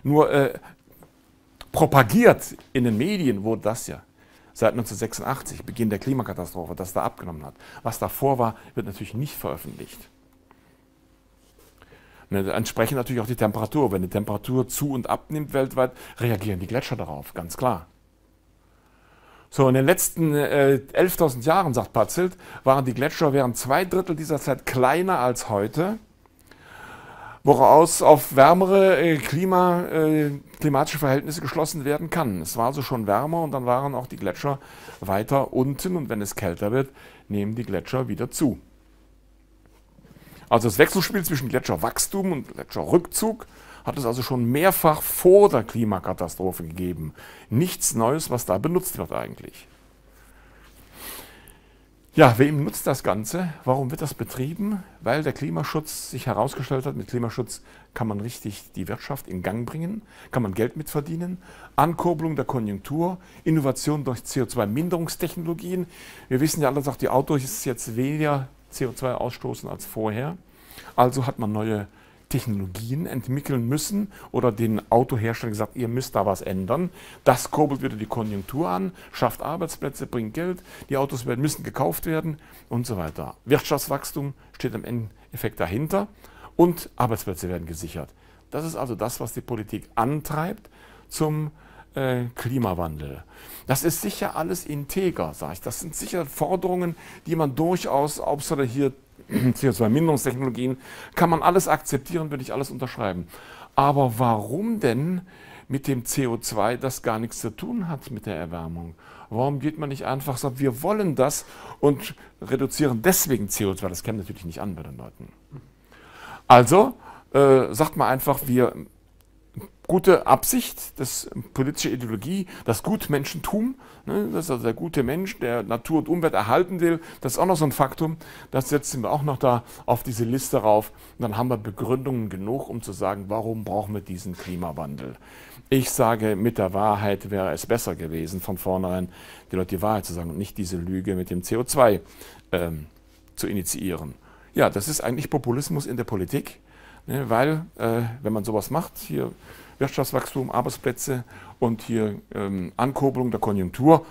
Nur propagiert in den Medien wurde das ja seit 1986, Beginn der Klimakatastrophe, das da abgenommen hat. Was davor war, wird natürlich nicht veröffentlicht. Entsprechend natürlich auch die Temperatur. Wenn die Temperatur zu- und abnimmt weltweit, reagieren die Gletscher darauf, ganz klar. So, in den letzten 11.000 Jahren, sagt Patzelt, waren die Gletscher während 2/3 dieser Zeit kleiner als heute, woraus auf wärmere klimatische Verhältnisse geschlossen werden kann. Es war also schon wärmer und dann waren auch die Gletscher weiter unten und wenn es kälter wird, nehmen die Gletscher wieder zu. Also das Wechselspiel zwischen Gletscherwachstum und Gletscherrückzug hat es also schon mehrfach vor der Klimakatastrophe gegeben. Nichts Neues, was da benutzt wird eigentlich. Ja, wem nutzt das Ganze? Warum wird das betrieben? Weil der Klimaschutz sich herausgestellt hat, mit Klimaschutz kann man richtig die Wirtschaft in Gang bringen, kann man Geld mitverdienen, Ankurbelung der Konjunktur, Innovation durch CO2-Minderungstechnologien. Wir wissen ja alle, dass die Autos jetzt weniger CO2 ausstoßen als vorher. Also hat man neue Technologien entwickeln müssen oder den Autoherstellern gesagt, ihr müsst da was ändern. Das kurbelt wieder die Konjunktur an, schafft Arbeitsplätze, bringt Geld, die Autos müssen gekauft werden und so weiter. Wirtschaftswachstum steht im Endeffekt dahinter und Arbeitsplätze werden gesichert. Das ist also das, was die Politik antreibt zum Klimawandel. Das ist sicher alles integer, sage ich. Das sind sicher Forderungen, die man durchaus, außer hier CO2-Minderungstechnologien, kann man alles akzeptieren, würde ich alles unterschreiben. Aber warum denn mit dem CO2, das gar nichts zu tun hat mit der Erwärmung? Warum geht man nicht einfach so, wir wollen das und reduzieren deswegen CO2? Das käme natürlich nicht an bei den Leuten. Also sagt man einfach, wir gute Absicht, das politische Ideologie, das Gutmenschentum, ne, das ist also der gute Mensch, der Natur und Umwelt erhalten will, das ist auch noch so ein Faktum, das setzen wir auch noch da auf diese Liste rauf. Und dann haben wir Begründungen genug, um zu sagen, warum brauchen wir diesen Klimawandel? Ich sage, mit der Wahrheit wäre es besser gewesen, von vornherein die Leute die Wahrheit zu sagen und nicht diese Lüge mit dem CO2 zu initiieren. Ja, das ist eigentlich Populismus in der Politik, ne, weil wenn man sowas macht, hier Wirtschaftswachstum, Arbeitsplätze und hier Ankurbelung der Konjunktur,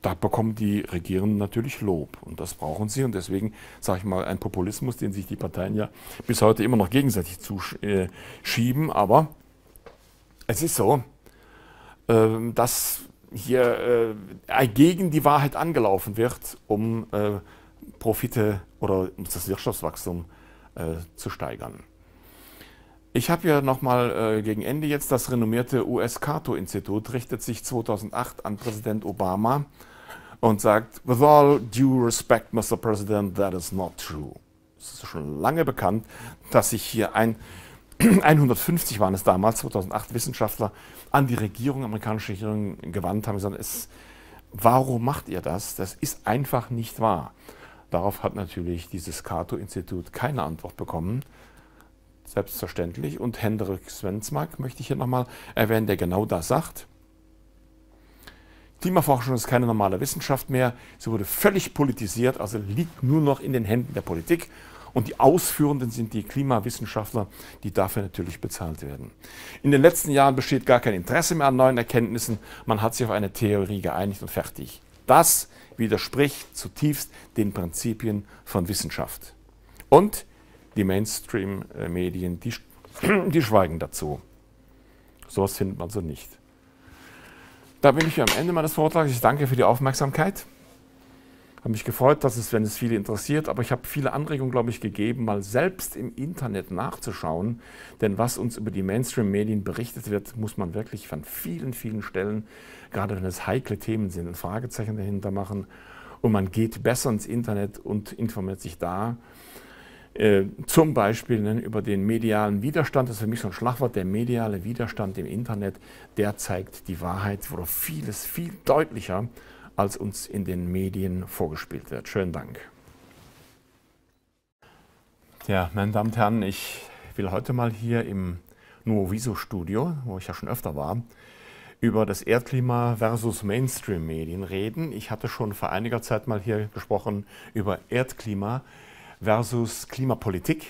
da bekommen die Regierenden natürlich Lob. Und das brauchen sie. Und deswegen, sage ich mal, ein Populismus, den sich die Parteien ja bis heute immer noch gegenseitig zuschieben. Aber es ist so, dass hier gegen die Wahrheit angelaufen wird, um Profite oder um das Wirtschaftswachstum zu steigern. Ich habe ja nochmal gegen Ende jetzt das renommierte US-Cato-Institut, richtet sich 2008 an Präsident Obama und sagt, with all due respect, Mr. President, that is not true. Es ist schon lange bekannt, dass sich hier 150 waren es damals, 2008, Wissenschaftler an die Regierung, amerikanische Regierung gewandt haben, gesagt, warum macht ihr das? Das ist einfach nicht wahr. Darauf hat natürlich dieses Cato-Institut keine Antwort bekommen. Selbstverständlich. Und Hendrik Svensmark möchte ich hier nochmal erwähnen, der genau das sagt. Klimaforschung ist keine normale Wissenschaft mehr. Sie wurde völlig politisiert, also liegt nur noch in den Händen der Politik. Und die Ausführenden sind die Klimawissenschaftler, die dafür natürlich bezahlt werden. In den letzten Jahren besteht gar kein Interesse mehr an neuen Erkenntnissen. Man hat sich auf eine Theorie geeinigt und fertig. Das widerspricht zutiefst den Prinzipien von Wissenschaft. Und die Mainstream-Medien, die schweigen dazu. So was findet man so nicht. Da bin ich am Ende meines Vortrags. Ich danke für die Aufmerksamkeit. Ich habe mich gefreut, dass es, wenn es viele interessiert, aber ich habe viele Anregungen, glaube ich, gegeben, mal selbst im Internet nachzuschauen. Denn was uns über die Mainstream-Medien berichtet wird, muss man wirklich an vielen, vielen Stellen, gerade wenn es heikle Themen sind, ein Fragezeichen dahinter machen. Und man geht besser ins Internet und informiert sich da. Zum Beispiel über den medialen Widerstand, das ist für mich so ein Schlagwort, der mediale Widerstand im Internet, der zeigt die Wahrheit, worauf vieles viel deutlicher als uns in den Medien vorgespielt wird. Schönen Dank. Ja, meine Damen und Herren, ich will heute mal hier im Nuoviso-Studio, wo ich ja schon öfter war, über das Erdklima versus Mainstream-Medien reden. Ich hatte schon vor einiger Zeit mal hier gesprochen über Erdklima versus Klimapolitik.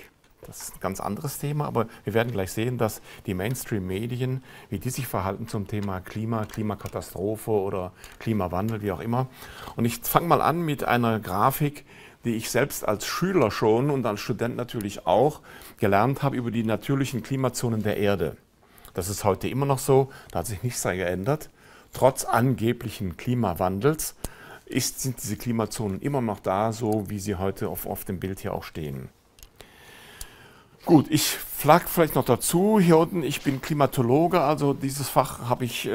Das ist ein ganz anderes Thema, aber wir werden gleich sehen, dass die Mainstream-Medien, wie die sich verhalten zum Thema Klima, Klimakatastrophe oder Klimawandel, wie auch immer. Und ich fange mal an mit einer Grafik, die ich selbst als Schüler schon und als Student natürlich auch gelernt habe über die natürlichen Klimazonen der Erde. Das ist heute immer noch so, da hat sich nichts daran geändert. Trotz angeblichen Klimawandels sind diese Klimazonen immer noch da, so wie sie heute auf dem Bild hier auch stehen. Gut, ich flag vielleicht noch dazu, hier unten, ich bin Klimatologe, also dieses Fach habe ich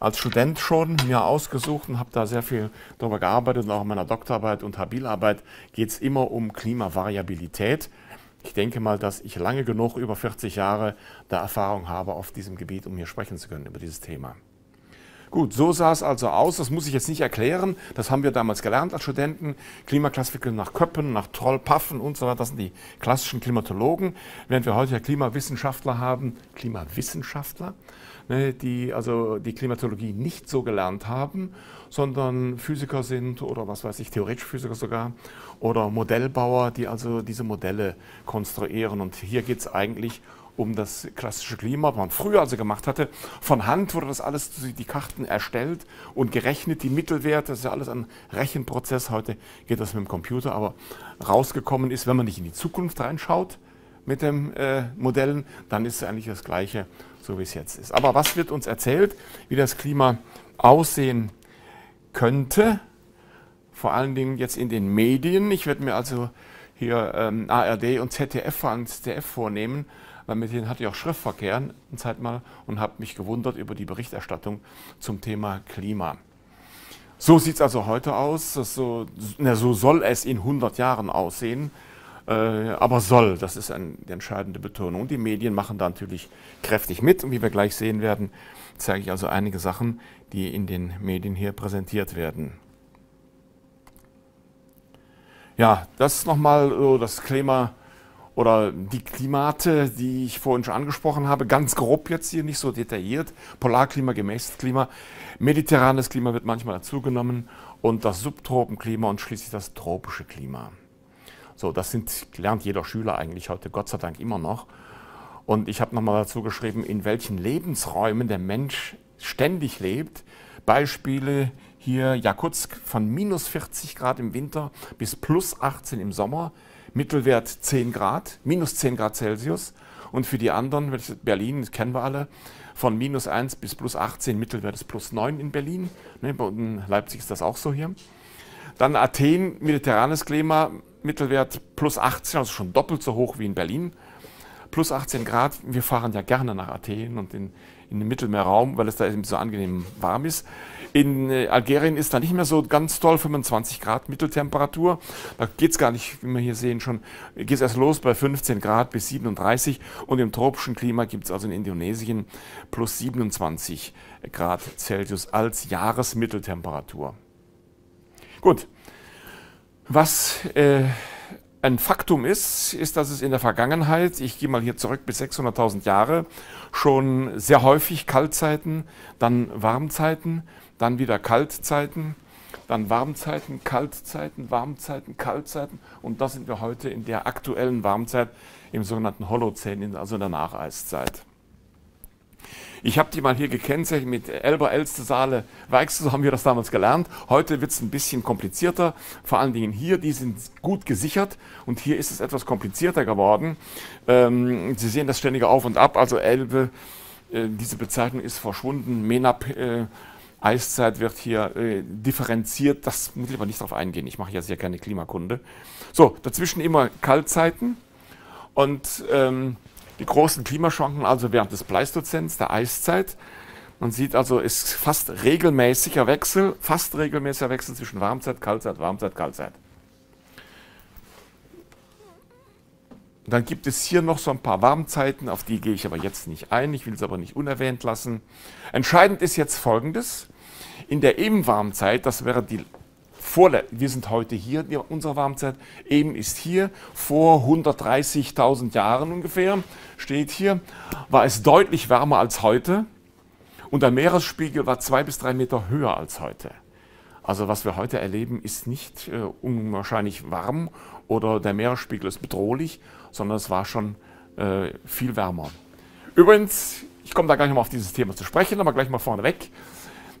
als Student schon mir ausgesucht und habe da sehr viel darüber gearbeitet und auch in meiner Doktorarbeit und Habilarbeit geht es immer um Klimavariabilität. Ich denke mal, dass ich lange genug, über 40 Jahre, da Erfahrung habe auf diesem Gebiet, um hier sprechen zu können über dieses Thema. Gut, so sah es also aus, das muss ich jetzt nicht erklären, das haben wir damals gelernt als Studenten, Klimaklassiker nach Köppen, nach Troll, Paffen und so weiter, das sind die klassischen Klimatologen, während wir heute ja Klimawissenschaftler haben, die also die Klimatologie nicht so gelernt haben, sondern Physiker sind oder was weiß ich, theoretische Physiker sogar oder Modellbauer, die also diese Modelle konstruieren und hier geht es eigentlich um das klassische Klima, was man früher also gemacht hatte. Von Hand wurde das alles, die Karten erstellt und gerechnet, die Mittelwerte, das ist ja alles ein Rechenprozess. Heute geht das mit dem Computer, aber rausgekommen ist, wenn man nicht in die Zukunft reinschaut mit den Modellen, dann ist es eigentlich das Gleiche, so wie es jetzt ist. Aber was wird uns erzählt, wie das Klima aussehen könnte? Vor allen Dingen jetzt in den Medien. Ich werde mir also hier ARD und ZDF vornehmen, weil mit denen hatte ich auch Schriftverkehr eine Zeit mal und habe mich gewundert über die Berichterstattung zum Thema Klima. So sieht es also heute aus, so soll es in 100 Jahren aussehen, aber soll, das ist eine entscheidende Betonung. Und die Medien machen da natürlich kräftig mit und wie wir gleich sehen werden, zeige ich also einige Sachen, die in den Medien hier präsentiert werden. Ja, das ist nochmal so das Klima. Oder die Klimate, die ich vorhin schon angesprochen habe, ganz grob jetzt hier, nicht so detailliert. Polarklima, gemäßes Klima, mediterranes Klima wird manchmal dazugenommen und das Subtropenklima und schließlich das tropische Klima. So, das lernt jeder Schüler eigentlich heute, Gott sei Dank immer noch. Und ich habe nochmal dazu geschrieben, in welchen Lebensräumen der Mensch ständig lebt. Beispiele hier Jakutsk von -40 Grad im Winter bis +18 im Sommer. Mittelwert 10 Grad, -10 Grad Celsius und für die anderen, Berlin, das kennen wir alle, von -1 bis +18, Mittelwert ist +9 in Berlin, in Leipzig ist das auch so hier. Dann Athen, mediterranes Klima, Mittelwert +18, also schon doppelt so hoch wie in Berlin, +18 Grad, wir fahren ja gerne nach Athen und in den Mittelmeerraum, weil es da eben so angenehm warm ist. In Algerien ist da nicht mehr so ganz toll, 25 Grad Mitteltemperatur. Da geht es gar nicht, wie wir hier sehen, schon geht es erst los bei 15 Grad bis 37. Und im tropischen Klima gibt es also in Indonesien +27 Grad Celsius als Jahresmitteltemperatur. Gut, was ein Faktum ist, ist, dass es in der Vergangenheit, ich gehe mal hier zurück bis 600.000 Jahre, schon sehr häufig Kaltzeiten, dann Warmzeiten, dann wieder Kaltzeiten, dann Warmzeiten, Kaltzeiten, Warmzeiten, Kaltzeiten. Und da sind wir heute in der aktuellen Warmzeit im sogenannten Holozän, also in der Nacheiszeit. Ich habe die mal hier gekennzeichnet mit Elbe, Elste, Saale, Weichsel, so haben wir das damals gelernt. Heute wird es ein bisschen komplizierter, vor allen Dingen hier, die sind gut gesichert und hier ist es etwas komplizierter geworden. Sie sehen das ständige Auf und Ab, also Elbe, diese Bezeichnung ist verschwunden, Menap, Eiszeit wird hier differenziert, das muss ich aber nicht drauf eingehen, ich mache ja sehr gerne Klimakunde. So, dazwischen immer Kaltzeiten und die großen Klimaschwankungen also während des Pleistozäns, der Eiszeit. Man sieht also, es ist fast regelmäßiger Wechsel zwischen Warmzeit, Kaltzeit, Warmzeit, Kaltzeit. Dann gibt es hier noch so ein paar Warmzeiten, auf die gehe ich aber jetzt nicht ein, ich will es aber nicht unerwähnt lassen. Entscheidend ist jetzt Folgendes, in der Eben-Warmzeit, das wäre die wir sind heute hier, unsere Warmzeit, eben ist hier, vor 130.000 Jahren ungefähr, steht hier, war es deutlich wärmer als heute und der Meeresspiegel war 2 bis 3 Meter höher als heute. Also was wir heute erleben, ist nicht unwahrscheinlich warm oder der Meeresspiegel ist bedrohlich, sondern es war schon viel wärmer. Übrigens, ich komme da gleich nochmal auf dieses Thema zu sprechen, aber gleich mal vorneweg.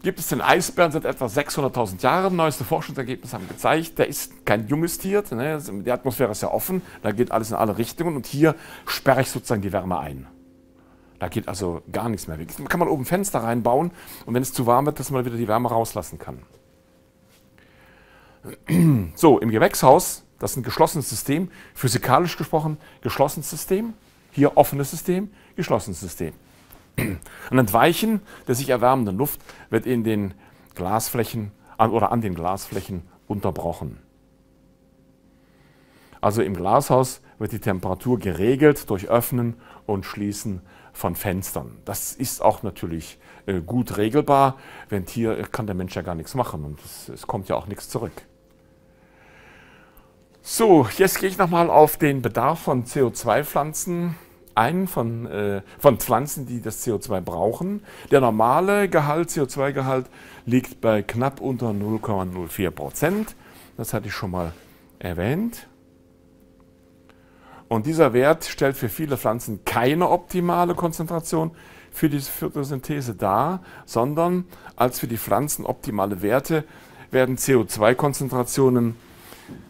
Gibt es den Eisbären seit etwa 600.000 Jahren. Neueste Forschungsergebnisse haben gezeigt, der ist kein junges Tier, ne? Die Atmosphäre ist ja offen, da geht alles in alle Richtungen und hier sperre ich sozusagen die Wärme ein. Da geht also gar nichts mehr weg. Da kann man oben Fenster reinbauen und wenn es zu warm wird, dass man wieder die Wärme rauslassen kann. So, im Gewächshaus, das ist ein geschlossenes System, physikalisch gesprochen geschlossenes System, hier offenes System, geschlossenes System. Ein Entweichen der sich erwärmenden Luft wird in den Glasflächen an den Glasflächen unterbrochen. Also im Glashaus wird die Temperatur geregelt durch Öffnen und Schließen von Fenstern. Das ist auch natürlich gut regelbar, denn hier kann der Mensch ja gar nichts machen und es kommt ja auch nichts zurück. So, jetzt gehe ich nochmal auf den Bedarf von CO2-Pflanzen. Von Pflanzen, die das CO2 brauchen. Der normale CO2-Gehalt liegt bei knapp unter 0,04%. Das hatte ich schon mal erwähnt. Und dieser Wert stellt für viele Pflanzen keine optimale Konzentration für die Photosynthese dar, sondern als für die Pflanzen optimale Werte werden CO2-Konzentrationen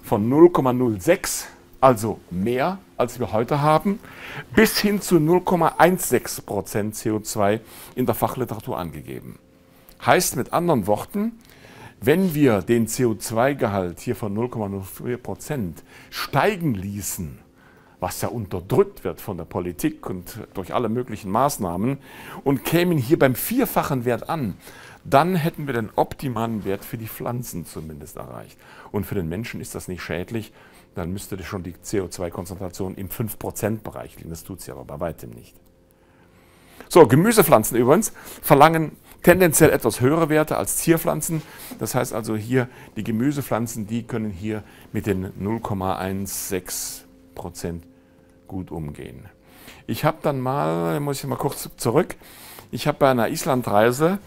von 0,06%, also mehr als wir heute haben, bis hin zu 0,16% CO2 in der Fachliteratur angegeben. Heißt mit anderen Worten, wenn wir den CO2-Gehalt hier von 0,04% steigen ließen, was ja unterdrückt wird von der Politik und durch alle möglichen Maßnahmen, und kämen hier beim 4-fachen Wert an, dann hätten wir den optimalen Wert für die Pflanzen zumindest erreicht. Und für den Menschen ist das nicht schädlich, dann müsste schon die CO2-Konzentration im 5%-Bereich liegen. Das tut sie aber bei weitem nicht. So, Gemüsepflanzen übrigens verlangen tendenziell etwas höhere Werte als Zierpflanzen. Das heißt also hier, die Gemüsepflanzen, die können hier mit den 0,16% gut umgehen. Ich habe dann mal, muss ich mal kurz zurück, ich habe bei einer Islandreise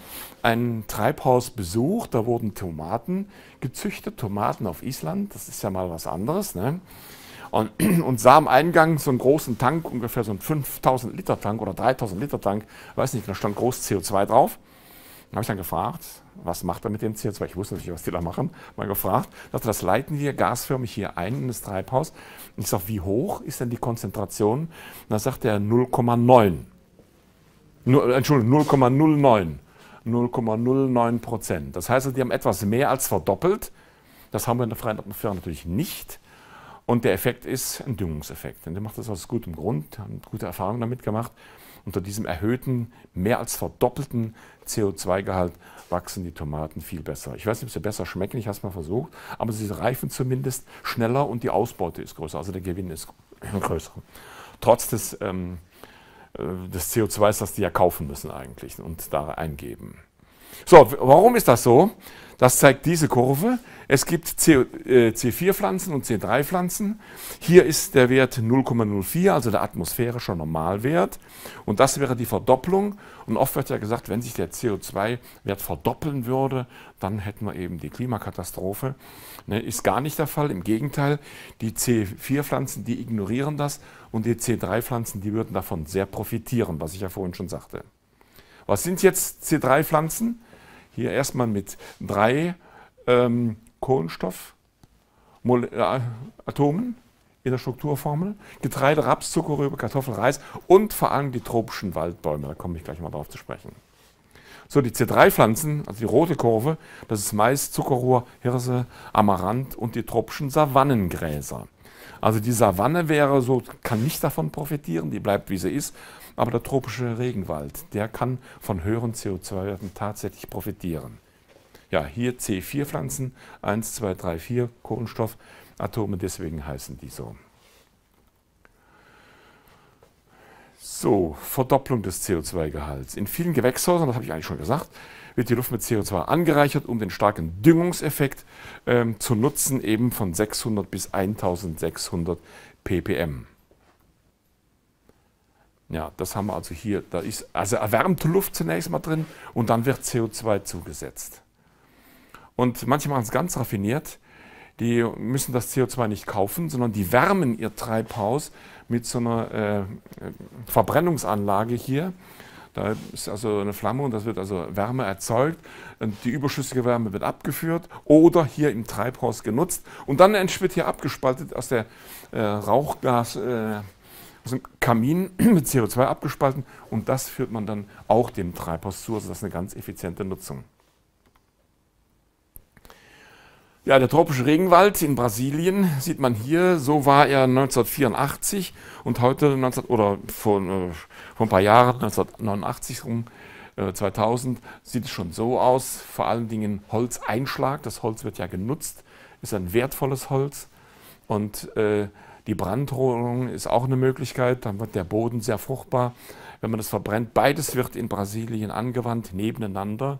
ein Treibhaus besucht, da wurden Tomaten gezüchtet, Tomaten auf Island, das ist ja mal was anderes, ne? Und sah am Eingang so einen großen Tank, ungefähr so einen 5.000 Liter Tank oder 3.000 Liter Tank, weiß nicht, da stand groß CO2 drauf. Da habe ich dann gefragt, was macht er mit dem CO2? Ich wusste natürlich, was die da machen. Mal gefragt, dachte, das leiten wir gasförmig hier ein in das Treibhaus. Und ich sage, wie hoch ist denn die Konzentration? Und da sagt er 0,9. Entschuldigung, 0,09. 0,09%. Das heißt, die haben etwas mehr als verdoppelt. Das haben wir in der freien Atmosphäre natürlich nicht. Und der Effekt ist ein Düngungseffekt. Und der macht das aus gutem Grund, haben gute Erfahrungen damit gemacht. Unter diesem erhöhten, mehr als verdoppelten CO2-Gehalt wachsen die Tomaten viel besser. Ich weiß nicht, ob sie besser schmecken, ich habe es mal versucht, aber sie reifen zumindest schneller und die Ausbeute ist größer, also der Gewinn ist größer. Trotz des CO2s, das die ja kaufen müssen eigentlich und da eingeben. So, warum ist das so? Das zeigt diese Kurve. Es gibt C4-Pflanzen und C3-Pflanzen. Hier ist der Wert 0,04, also der atmosphärische Normalwert. Und das wäre die Verdopplung. Und oft wird ja gesagt, wenn sich der CO2-Wert verdoppeln würde, dann hätten wir eben die Klimakatastrophe. Ne, ist gar nicht der Fall. Im Gegenteil, die C4-Pflanzen, die ignorieren das. Und die C3-Pflanzen, die würden davon sehr profitieren, was ich ja vorhin schon sagte. Was sind jetzt C3-Pflanzen? Hier erstmal mit 3 Kohlenstoffatomen in der Strukturformel, Getreide, Raps, Zuckerrübe, Kartoffel, Reis und vor allem die tropischen Waldbäume, da komme ich gleich mal drauf zu sprechen. So, die C3-Pflanzen, also die rote Kurve, das ist Mais, Zuckerrohr, Hirse, Amaranth und die tropischen Savannengräser. Also die Savanne wäre so, kann nicht davon profitieren, die bleibt wie sie ist, aber der tropische Regenwald, der kann von höheren CO2-Werten tatsächlich profitieren. Ja, hier C4-Pflanzen, 1, 2, 3, 4 Kohlenstoffatome, deswegen heißen die so. So, Verdopplung des CO2-Gehalts. In vielen Gewächshäusern, das habe ich eigentlich schon gesagt, wird die Luft mit CO2 angereichert, um den starken Düngungseffekt zu nutzen, eben von 600 bis 1600 ppm. Ja, das haben wir also hier, da ist also erwärmte Luft zunächst mal drin und dann wird CO2 zugesetzt. Und manche machen es ganz raffiniert, die müssen das CO2 nicht kaufen, sondern die wärmen ihr Treibhaus mit so einer Verbrennungsanlage hier. Da ist also eine Flamme und das wird also Wärme erzeugt und die überschüssige Wärme wird abgeführt oder hier im Treibhaus genutzt. Und dann wird hier abgespaltet aus der Rauchgas, aus dem Kamin mit CO2 abgespalten und das führt man dann auch dem Treibhaus zu, also das ist eine ganz effiziente Nutzung. Ja, der tropische Regenwald in Brasilien sieht man hier, so war er 1984 und heute, vor ein paar Jahren, 1989 rum, 2000, sieht es schon so aus, vor allen Dingen Holzeinschlag, das Holz wird ja genutzt, ist ein wertvolles Holz und die Brandrodung ist auch eine Möglichkeit, dann wird der Boden sehr fruchtbar, wenn man das verbrennt. Beides wird in Brasilien angewandt, nebeneinander.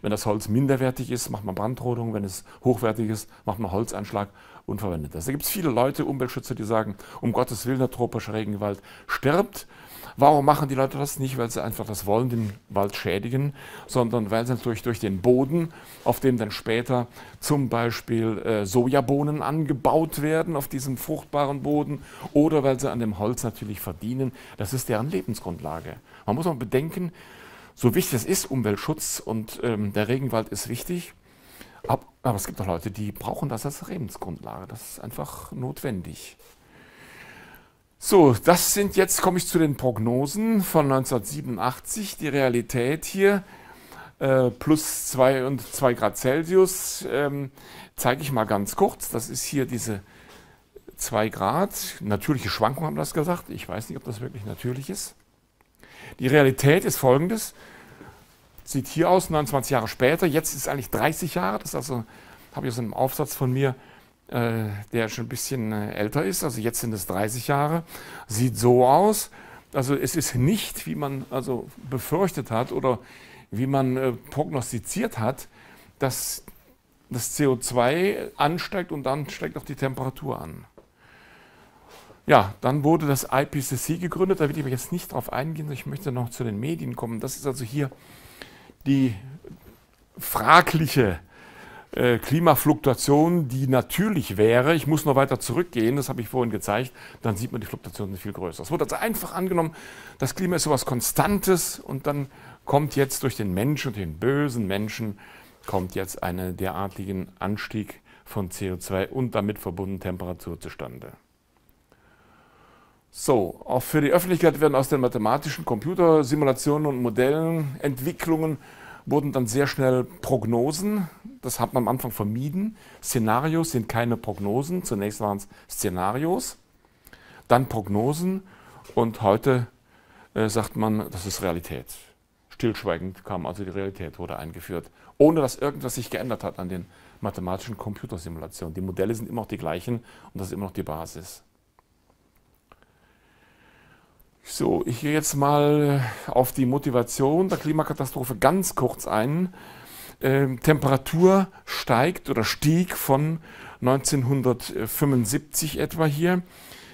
Wenn das Holz minderwertig ist, macht man Brandrodung, wenn es hochwertig ist, macht man Holzeinschlag und verwendet das. Da gibt es viele Leute, Umweltschützer, die sagen, um Gottes Willen, der tropische Regenwald stirbt. Warum machen die Leute das nicht? Weil sie einfach das wollen, den Wald schädigen, sondern weil sie natürlich durch den Boden, auf dem dann später zum Beispiel Sojabohnen angebaut werden, auf diesem fruchtbaren Boden, oder weil sie an dem Holz natürlich verdienen. Das ist deren Lebensgrundlage. Man muss auch bedenken, so wichtig es ist, Umweltschutz und der Regenwald ist wichtig, aber es gibt auch Leute, die brauchen das als Lebensgrundlage. Das ist einfach notwendig. So, das sind, jetzt komme ich zu den Prognosen von 1987, die Realität hier, plus 2 Grad Celsius, zeige ich mal ganz kurz. Das ist hier diese 2 Grad, natürliche Schwankungen haben das gesagt, ich weiß nicht, ob das wirklich natürlich ist. Die Realität ist folgendes, sieht hier aus, 29 Jahre später, jetzt ist es eigentlich 30 Jahre, das ist also, habe ich aus einem Aufsatz von mir, der schon ein bisschen älter ist, also jetzt sind es 30 Jahre, sieht so aus, also es ist nicht, wie man also befürchtet hat oder wie man prognostiziert hat, dass das CO2 ansteigt und dann steigt auch die Temperatur an. Ja, dann wurde das IPCC gegründet, da will ich aber jetzt nicht drauf eingehen, ich möchte noch zu den Medien kommen. Das ist also hier die fragliche Klimafluktuation, die natürlich wäre. Ich muss noch weiter zurückgehen, das habe ich vorhin gezeigt, dann sieht man, die Fluktuationen sind viel größer. Es wurde also einfach angenommen, das Klima ist sowas Konstantes und dann kommt jetzt durch den Menschen, den bösen Menschen, kommt jetzt einen derartigen Anstieg von CO2 und damit verbundenen Temperatur zustande. So, auch für die Öffentlichkeit werden aus den mathematischen Computersimulationen und Modellen, Entwicklungen, wurden dann sehr schnell Prognosen. Das hat man am Anfang vermieden. Szenarios sind keine Prognosen. Zunächst waren es Szenarios, dann Prognosen und heute sagt man, das ist Realität. Stillschweigend kam also die Realität, wurde eingeführt, ohne dass irgendwas sich geändert hat an den mathematischen Computersimulationen. Die Modelle sind immer noch die gleichen und das ist immer noch die Basis. So, ich gehe jetzt mal auf die Motivation der Klimakatastrophe ganz kurz ein. Temperatur steigt oder stieg von 1975 etwa hier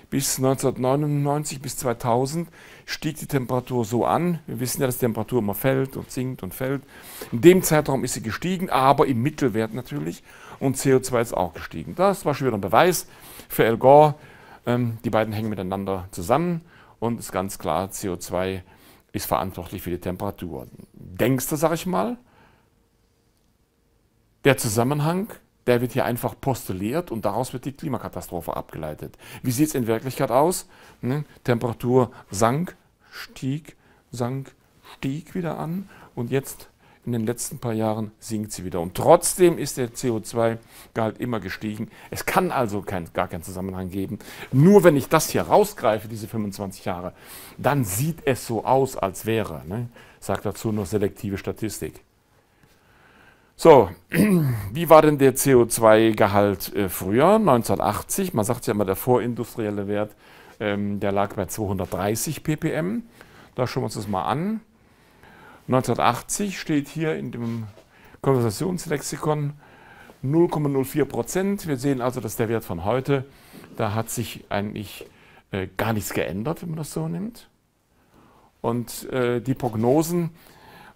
bis 1999, bis 2000 stieg die Temperatur so an. Wir wissen ja, dass die Temperatur immer fällt und sinkt und fällt. In dem Zeitraum ist sie gestiegen, aber im Mittelwert natürlich. Und CO2 ist auch gestiegen. Das war schon wieder ein Beweis für Al Gore. Die beiden hängen miteinander zusammen und ist ganz klar, CO2 ist verantwortlich für die Temperatur. Denkst du, sag ich mal? Der Zusammenhang, der wird hier einfach postuliert und daraus wird die Klimakatastrophe abgeleitet. Wie sieht es in Wirklichkeit aus? Ne? Temperatur sank, stieg wieder an und jetzt in den letzten paar Jahren sinkt sie wieder. Und trotzdem ist der CO2-Gehalt immer gestiegen. Es kann also gar keinen Zusammenhang geben. Nur wenn ich das hier rausgreife, diese 25 Jahre, dann sieht es so aus, als wäre. Ne? Sagt dazu nur selektive Statistik. So, wie war denn der CO2-Gehalt früher, 1980? Man sagt ja immer, der vorindustrielle Wert, der lag bei 230 ppm. Da schauen wir uns das mal an. 1980 steht hier in dem Konversationslexikon 0,04%. Wir sehen also, dass der Wert von heute, da hat sich eigentlich gar nichts geändert, wenn man das so nimmt. Und die Prognosen,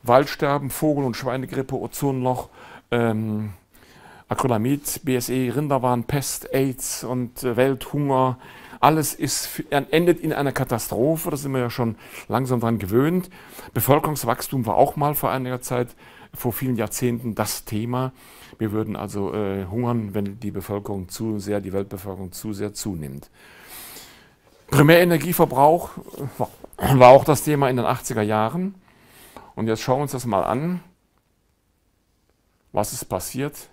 Waldsterben, Vogel- und Schweinegrippe, Ozonloch, Acrylamid, BSE, Rinderwahn, Pest, AIDS und Welthunger. Alles ist, endet in einer Katastrophe, da sind wir ja schon langsam dran gewöhnt. Bevölkerungswachstum war auch mal vor einiger Zeit, vor vielen Jahrzehnten das Thema. Wir würden also hungern, wenn die Bevölkerung zu sehr, die Weltbevölkerung zu sehr zunimmt. Primärenergieverbrauch war auch das Thema in den 80er Jahren. Und jetzt schauen wir uns das mal an, was ist passiert.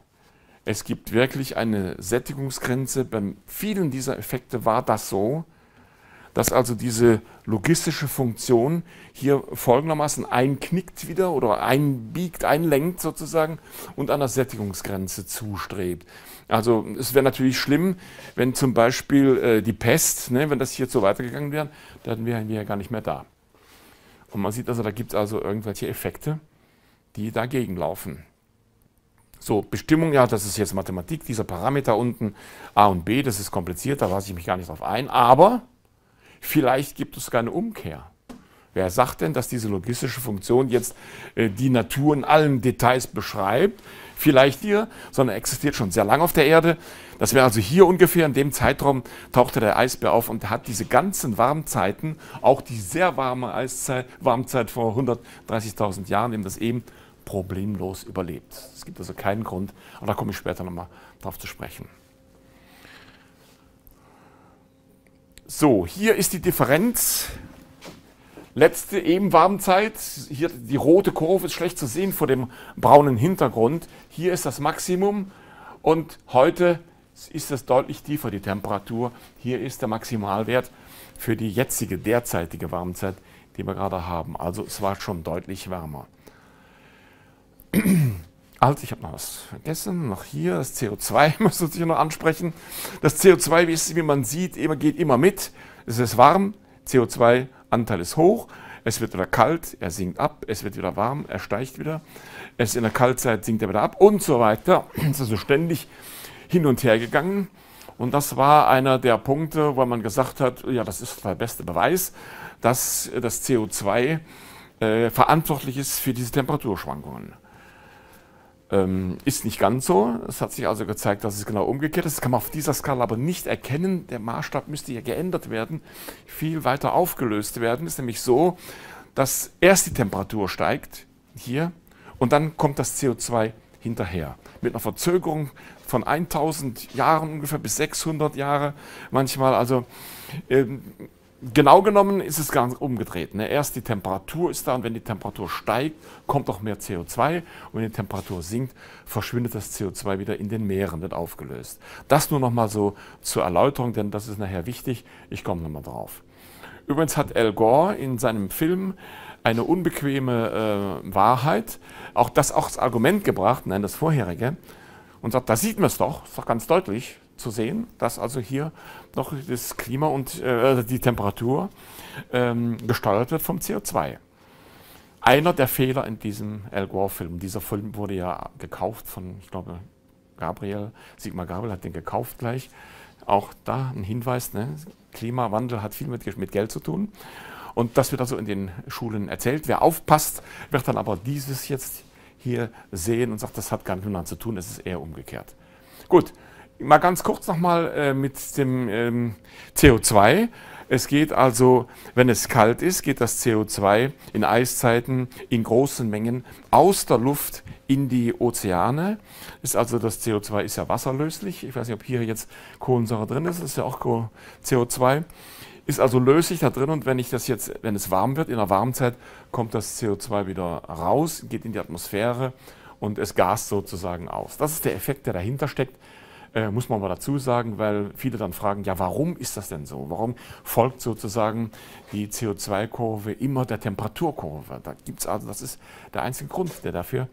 Es gibt wirklich eine Sättigungsgrenze. Bei vielen dieser Effekte war das so, dass also diese logistische Funktion hier folgendermaßen einknickt wieder oder einbiegt, einlenkt sozusagen und an der Sättigungsgrenze zustrebt. Also es wäre natürlich schlimm, wenn zum Beispiel die Pest, ne, wenn das hier so weitergegangen wäre, dann wären wir ja gar nicht mehr da. Und man sieht also, da gibt es also irgendwelche Effekte, die dagegen laufen. So, Bestimmung, ja, das ist jetzt Mathematik, dieser Parameter unten, A und B, das ist kompliziert, da lasse ich mich gar nicht drauf ein, aber vielleicht gibt es keine Umkehr. Wer sagt denn, dass diese logistische Funktion jetzt die Natur in allen Details beschreibt? Vielleicht hier, sondern existiert schon sehr lange auf der Erde. Das wäre also hier ungefähr, in dem Zeitraum tauchte der Eisbär auf und hat diese ganzen Warmzeiten, auch die sehr warme Eiszeit, Warmzeit vor 130.000 Jahren, eben das eben problemlos überlebt. Es gibt also keinen Grund, aber da komme ich später nochmal drauf zu sprechen. So, hier ist die Differenz. Letzte Eben-Warmzeit, hier die rote Kurve ist schlecht zu sehen vor dem braunen Hintergrund. Hier ist das Maximum und heute ist das deutlich tiefer, die Temperatur. Hier ist der Maximalwert für die jetzige, derzeitige Warmzeit, die wir gerade haben. Also es war schon deutlich wärmer. Also ich habe noch was vergessen, noch hier, das CO2 muss ich noch ansprechen. Das CO2, wie man sieht, geht immer mit. Es ist warm, CO2 Anteil ist hoch, es wird wieder kalt, er sinkt ab, es wird wieder warm, er steigt wieder, es in der Kaltzeit sinkt er wieder ab und so weiter. Es ist also ständig hin und her gegangen und das war einer der Punkte, wo man gesagt hat, ja, das ist der beste Beweis, dass das CO2 verantwortlich ist für diese Temperaturschwankungen. Ist nicht ganz so. Es hat sich also gezeigt, dass es genau umgekehrt ist. Das kann man auf dieser Skala aber nicht erkennen. Der Maßstab müsste hier geändert werden, viel weiter aufgelöst werden. Es ist nämlich so, dass erst die Temperatur steigt, hier, und dann kommt das CO2 hinterher. Mit einer Verzögerung von 1000 Jahren ungefähr bis 600 Jahre manchmal. Also genau genommen ist es ganz umgedreht. Ne? Erst die Temperatur ist da und wenn die Temperatur steigt, kommt auch mehr CO2. Und wenn die Temperatur sinkt, verschwindet das CO2 wieder in den Meeren, wird aufgelöst. Das nur nochmal so zur Erläuterung, denn das ist nachher wichtig. Ich komme nochmal drauf. Übrigens hat Al Gore in seinem Film eine unbequeme Wahrheit, auch das als Argument gebracht, nein, das vorherige, und sagt, da sieht man es doch, ist doch ganz deutlich zu sehen, dass also hier noch das Klima und die Temperatur gesteuert wird vom CO2. einer der Fehler in diesem Al Gore-Film. Dieser Film wurde ja gekauft von, ich glaube, Gabriel. Sigmar Gabriel hat den gekauft gleich. Auch da ein Hinweis, ne? Klimawandel hat viel mit Geld zu tun. Und das wird also in den Schulen erzählt. Wer aufpasst, wird dann aber dieses jetzt hier sehen und sagt, das hat gar nichts miteinander zu tun, es ist eher umgekehrt. Gut, mal ganz kurz nochmal mit dem CO2. Es geht also, wenn es kalt ist, geht das CO2 in Eiszeiten in großen Mengen aus der Luft in die Ozeane. Ist also, das CO2 ist ja wasserlöslich. Ich weiß nicht, ob hier jetzt Kohlensäure drin ist, das ist ja auch CO2. Ist also löslich da drin, und wenn ich das jetzt, wenn es warm wird, in der Warmzeit, kommt das CO2 wieder raus, geht in die Atmosphäre und es gast sozusagen aus. Das ist der Effekt, der dahinter steckt. Muss man mal dazu sagen, weil viele dann fragen, ja, warum ist das denn so? Warum folgt sozusagen die CO2-Kurve immer der Temperaturkurve? Da gibt's also, das ist der einzige Grund, der dafür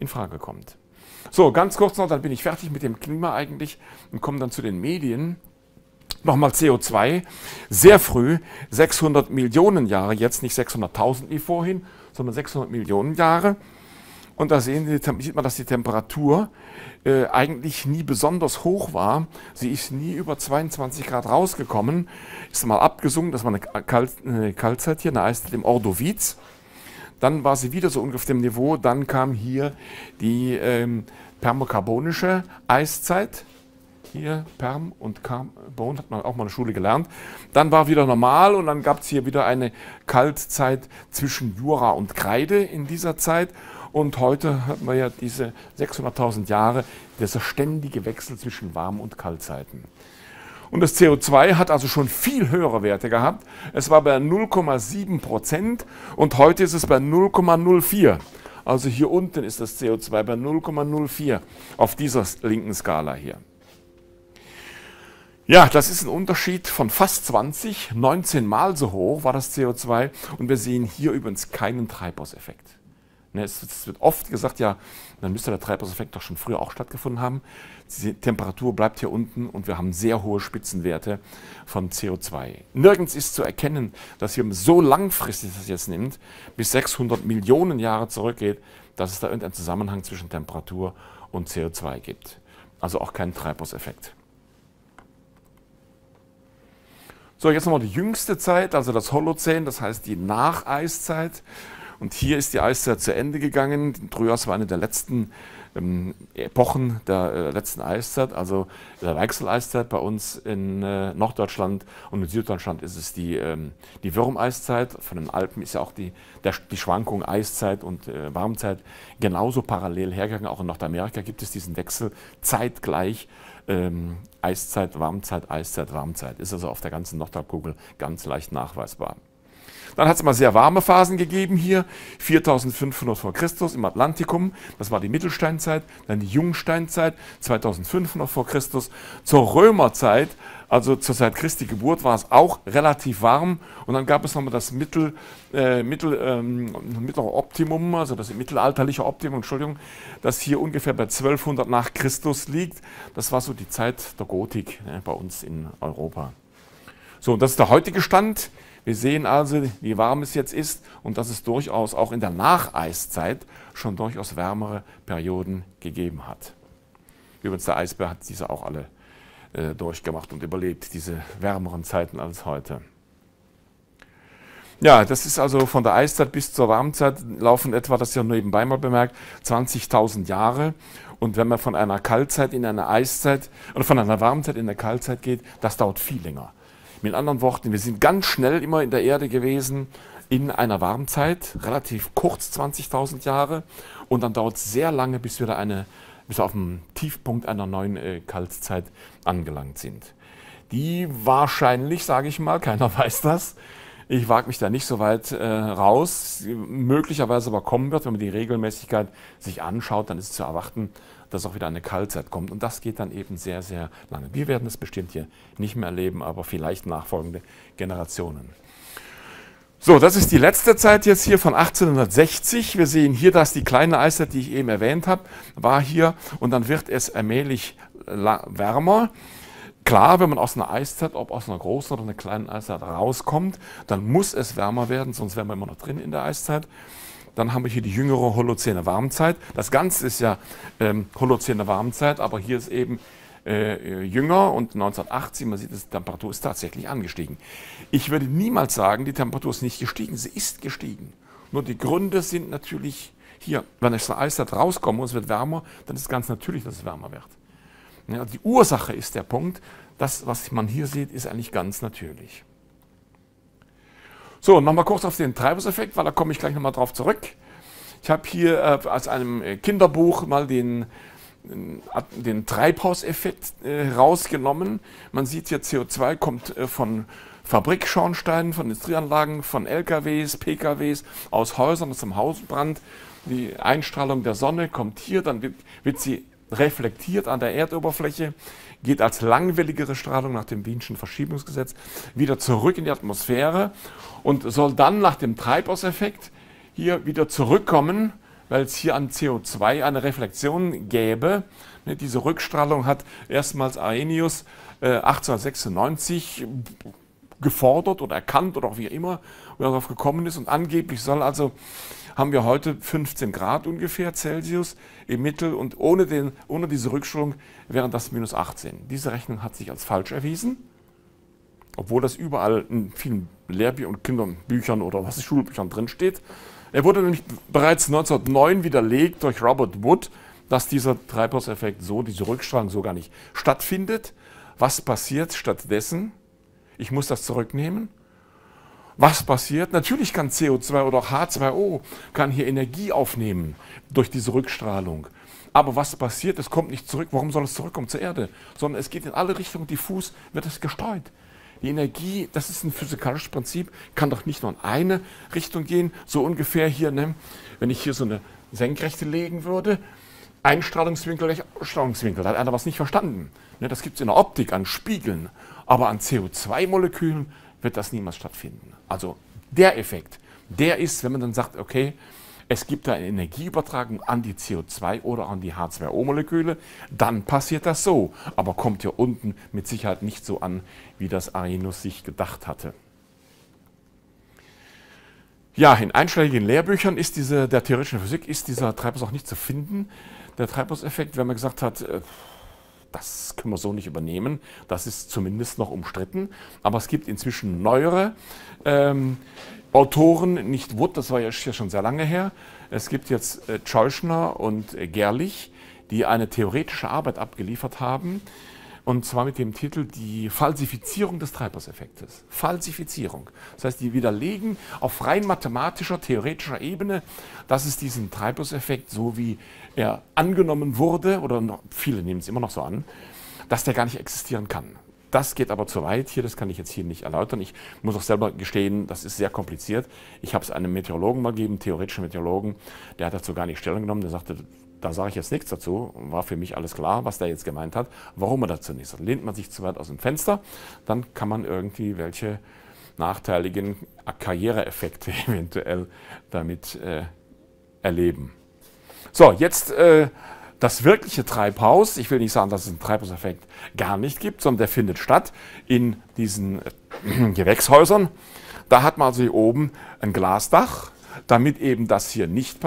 in Frage kommt. So, ganz kurz noch, dann bin ich fertig mit dem Klima eigentlich und komme dann zu den Medien. Nochmal CO2, sehr früh, 600 Millionen Jahre, jetzt nicht 600.000 wie vorhin, sondern 600 Millionen Jahre. Und da sieht man, dass die Temperatur eigentlich nie besonders hoch war. Sie ist nie über 22 Grad rausgekommen. Ist mal abgesunken, das war eine Kaltzeit hier, eine Eiszeit im Ordoviz. Dann war sie wieder so ungefähr auf dem Niveau. Dann kam hier die permokarbonische Eiszeit. Hier Perm und Carbon, hat man auch mal in der Schule gelernt. Dann war wieder normal, und dann gab es hier wieder eine Kaltzeit zwischen Jura und Kreide in dieser Zeit. Und heute hat man ja diese 600.000 Jahre, dieser ständige Wechsel zwischen Warm- und Kaltzeiten. Und das CO2 hat also schon viel höhere Werte gehabt. Es war bei 0,7% und heute ist es bei 0,04. Also hier unten ist das CO2 bei 0,04 auf dieser linken Skala hier. Ja, das ist ein Unterschied von fast 20, 19 Mal so hoch war das CO2, und wir sehen hier übrigens keinen Treibhauseffekt. Es wird oft gesagt, ja, dann müsste der Treibhauseffekt doch schon früher auch stattgefunden haben. Die Temperatur bleibt hier unten und wir haben sehr hohe Spitzenwerte von CO2. Nirgends ist zu erkennen, dass wir so langfristig das jetzt nimmt, bis 600 Millionen Jahre zurückgeht, dass es da irgendeinen Zusammenhang zwischen Temperatur und CO2 gibt. Also auch keinen Treibhauseffekt. So, jetzt nochmal die jüngste Zeit, also das Holozän, das heißt die Nacheiszeit. Und hier ist die Eiszeit zu Ende gegangen. Die Trias war eine der letzten Epochen der letzten Eiszeit, also der Weichsel-Eiszeit bei uns in Norddeutschland, und in Süddeutschland ist es die Würmeiszeit. Von den Alpen ist ja auch die Schwankung Eiszeit und Warmzeit genauso parallel hergegangen. Auch in Nordamerika gibt es diesen Wechsel zeitgleich. Eiszeit, Warmzeit, Eiszeit, Warmzeit. Ist also auf der ganzen Nordhalbkugel ganz leicht nachweisbar. Dann hat es mal sehr warme Phasen gegeben hier, 4500 vor Christus im Atlantikum, das war die Mittelsteinzeit, dann die Jungsteinzeit, 2500 vor Christus, zur Römerzeit, also zur Zeit Christi Geburt, war es auch relativ warm, und dann gab es nochmal das mittlere Optimum, also das mittelalterliche Optimum, Entschuldigung, das hier ungefähr bei 1200 nach Christus liegt. Das war so die Zeit der Gotik, ne, bei uns in Europa. So, und das ist der heutige Stand. Wir sehen also, wie warm es jetzt ist, und dass es durchaus auch in der Nacheiszeit schon durchaus wärmere Perioden gegeben hat. Übrigens, der Eisbär hat diese auch alle durchgemacht und überlebt, diese wärmeren Zeiten als heute. Ja, das ist also von der Eiszeit bis zur Warmzeit laufen etwa, das ist ja nebenbei mal bemerkt, 20.000 Jahre. Und wenn man von einer Kaltzeit in eine Eiszeit oder von einer Warmzeit in eine Kaltzeit geht, das dauert viel länger. Mit anderen Worten, wir sind ganz schnell immer in der Erde gewesen in einer Warmzeit, relativ kurz, 20.000 Jahre. Und dann dauert es sehr lange, bis wir da bis wir auf dem Tiefpunkt einer neuen Kaltzeit angelangt sind. Die wahrscheinlich, sage ich mal, keiner weiß das. Ich wage mich da nicht so weit raus. Möglicherweise aber kommen wird, wenn man die Regelmäßigkeit sich anschaut, dann ist zu erwarten, dass auch wieder eine Kaltzeit kommt. Und das geht dann eben sehr, sehr lange. Wir werden es bestimmt hier nicht mehr erleben, aber vielleicht nachfolgende Generationen. So, das ist die letzte Zeit jetzt hier von 1860. Wir sehen hier, dass die kleine Eiszeit, die ich eben erwähnt habe, war hier. Und dann wird es allmählich wärmer. Klar, wenn man aus einer Eiszeit, ob aus einer großen oder einer kleinen Eiszeit rauskommt, dann muss es wärmer werden, sonst wären wir immer noch drin in der Eiszeit. Dann haben wir hier die jüngere Holozäne Warmzeit. Das Ganze ist ja Holozäne Warmzeit, aber hier ist eben jünger und 1980, man sieht, die Temperatur ist tatsächlich angestiegen. Ich würde niemals sagen, die Temperatur ist nicht gestiegen, sie ist gestiegen. Nur die Gründe sind natürlich hier, wenn das Eis da rauskommt und es wird wärmer, dann ist es ganz natürlich, dass es wärmer wird. Ja, die Ursache ist der Punkt, das, was man hier sieht, ist eigentlich ganz natürlich. So, nochmal kurz auf den Treibhauseffekt, weil da komme ich gleich nochmal drauf zurück. Ich habe hier aus einem Kinderbuch mal den Treibhauseffekt rausgenommen. Man sieht hier, CO2 kommt von Fabrikschornsteinen, von Industrieanlagen, von LKWs, PKWs, aus Häusern, aus dem Hausbrand. Die Einstrahlung der Sonne kommt hier, dann wird sie reflektiert an der Erdoberfläche, geht als langwelligere Strahlung nach dem Wienschen Verschiebungsgesetz wieder zurück in die Atmosphäre und soll dann nach dem Treibhauseffekt hier wieder zurückkommen, weil es hier an CO2 eine Reflexion gäbe. Diese Rückstrahlung hat erstmals Arrhenius 1896 gefordert oder erkannt oder auch wie immer, wo er darauf gekommen ist. Und angeblich soll also, haben wir heute 15 Grad ungefähr Celsius im Mittel und ohne diese Rückstrahlung wären das minus 18. Diese Rechnung hat sich als falsch erwiesen, obwohl das überall in vielen Lehrbüchern und Kinderbüchern oder was in Schulbüchern drin steht. Er wurde nämlich bereits 1909 widerlegt durch Robert Wood, dass dieser Treibhauseffekt so, diese Rückstrahlung so gar nicht stattfindet. Was passiert stattdessen? Ich muss das zurücknehmen. Was passiert? Natürlich kann CO2 oder auch H2O kann hier Energie aufnehmen durch diese Rückstrahlung. Aber was passiert? Es kommt nicht zurück. Warum soll es zurückkommen zur Erde? Sondern es geht in alle Richtungen diffus, wird es gestreut. Die Energie, das ist ein physikalisches Prinzip, kann doch nicht nur in eine Richtung gehen. So ungefähr hier, ne? Wenn ich hier so eine Senkrechte legen würde, Einstrahlungswinkel, welcher Ausstrahlungswinkel, da hat einer was nicht verstanden. Ne? Das gibt es in der Optik an Spiegeln, aber an CO2-Molekülen wird das niemals stattfinden. Also der Effekt, der ist, wenn man dann sagt, okay, es gibt da eine Energieübertragung an die CO2 oder an die H2O-Moleküle, dann passiert das so, aber kommt hier unten mit Sicherheit nicht so an, wie das Arrhenius sich gedacht hatte. Ja, in einschlägigen Lehrbüchern ist der theoretischen Physik ist dieser Treibhaus auch nicht zu finden. Der Treibhauseffekt, wenn man gesagt hat, das können wir so nicht übernehmen, das ist zumindest noch umstritten. Aber es gibt inzwischen neuere Autoren, nicht Wood, das war ja schon sehr lange her. Es gibt jetzt Tscheuschner und Gerlich, die eine theoretische Arbeit abgeliefert haben. Und zwar mit dem Titel Die Falsifizierung des Treibhauseffektes. Falsifizierung. Das heißt, die widerlegen auf rein mathematischer, theoretischer Ebene, dass es diesen Treibhauseffekt, so wie er angenommen wurde, oder noch, viele nehmen es immer noch so an, dass der gar nicht existieren kann. Das geht aber zu weit hier, das kann ich jetzt hier nicht erläutern. Ich muss auch selber gestehen, das ist sehr kompliziert. Ich habe es einem Meteorologen mal gegeben, theoretischen Meteorologen, der hat dazu gar nicht Stellung genommen, der sagte, da sage ich jetzt nichts dazu, war für mich alles klar, was der jetzt gemeint hat, warum er dazu nichts hat. Lehnt man sich zu weit aus dem Fenster, dann kann man irgendwie welche nachteiligen Karriereeffekte eventuell damit erleben. So, jetzt das wirkliche Treibhaus. Ich will nicht sagen, dass es einen Treibhauseffekt gar nicht gibt, sondern der findet statt in diesen Gewächshäusern. Da hat man also hier oben ein Glasdach, damit eben das hier nicht passiert.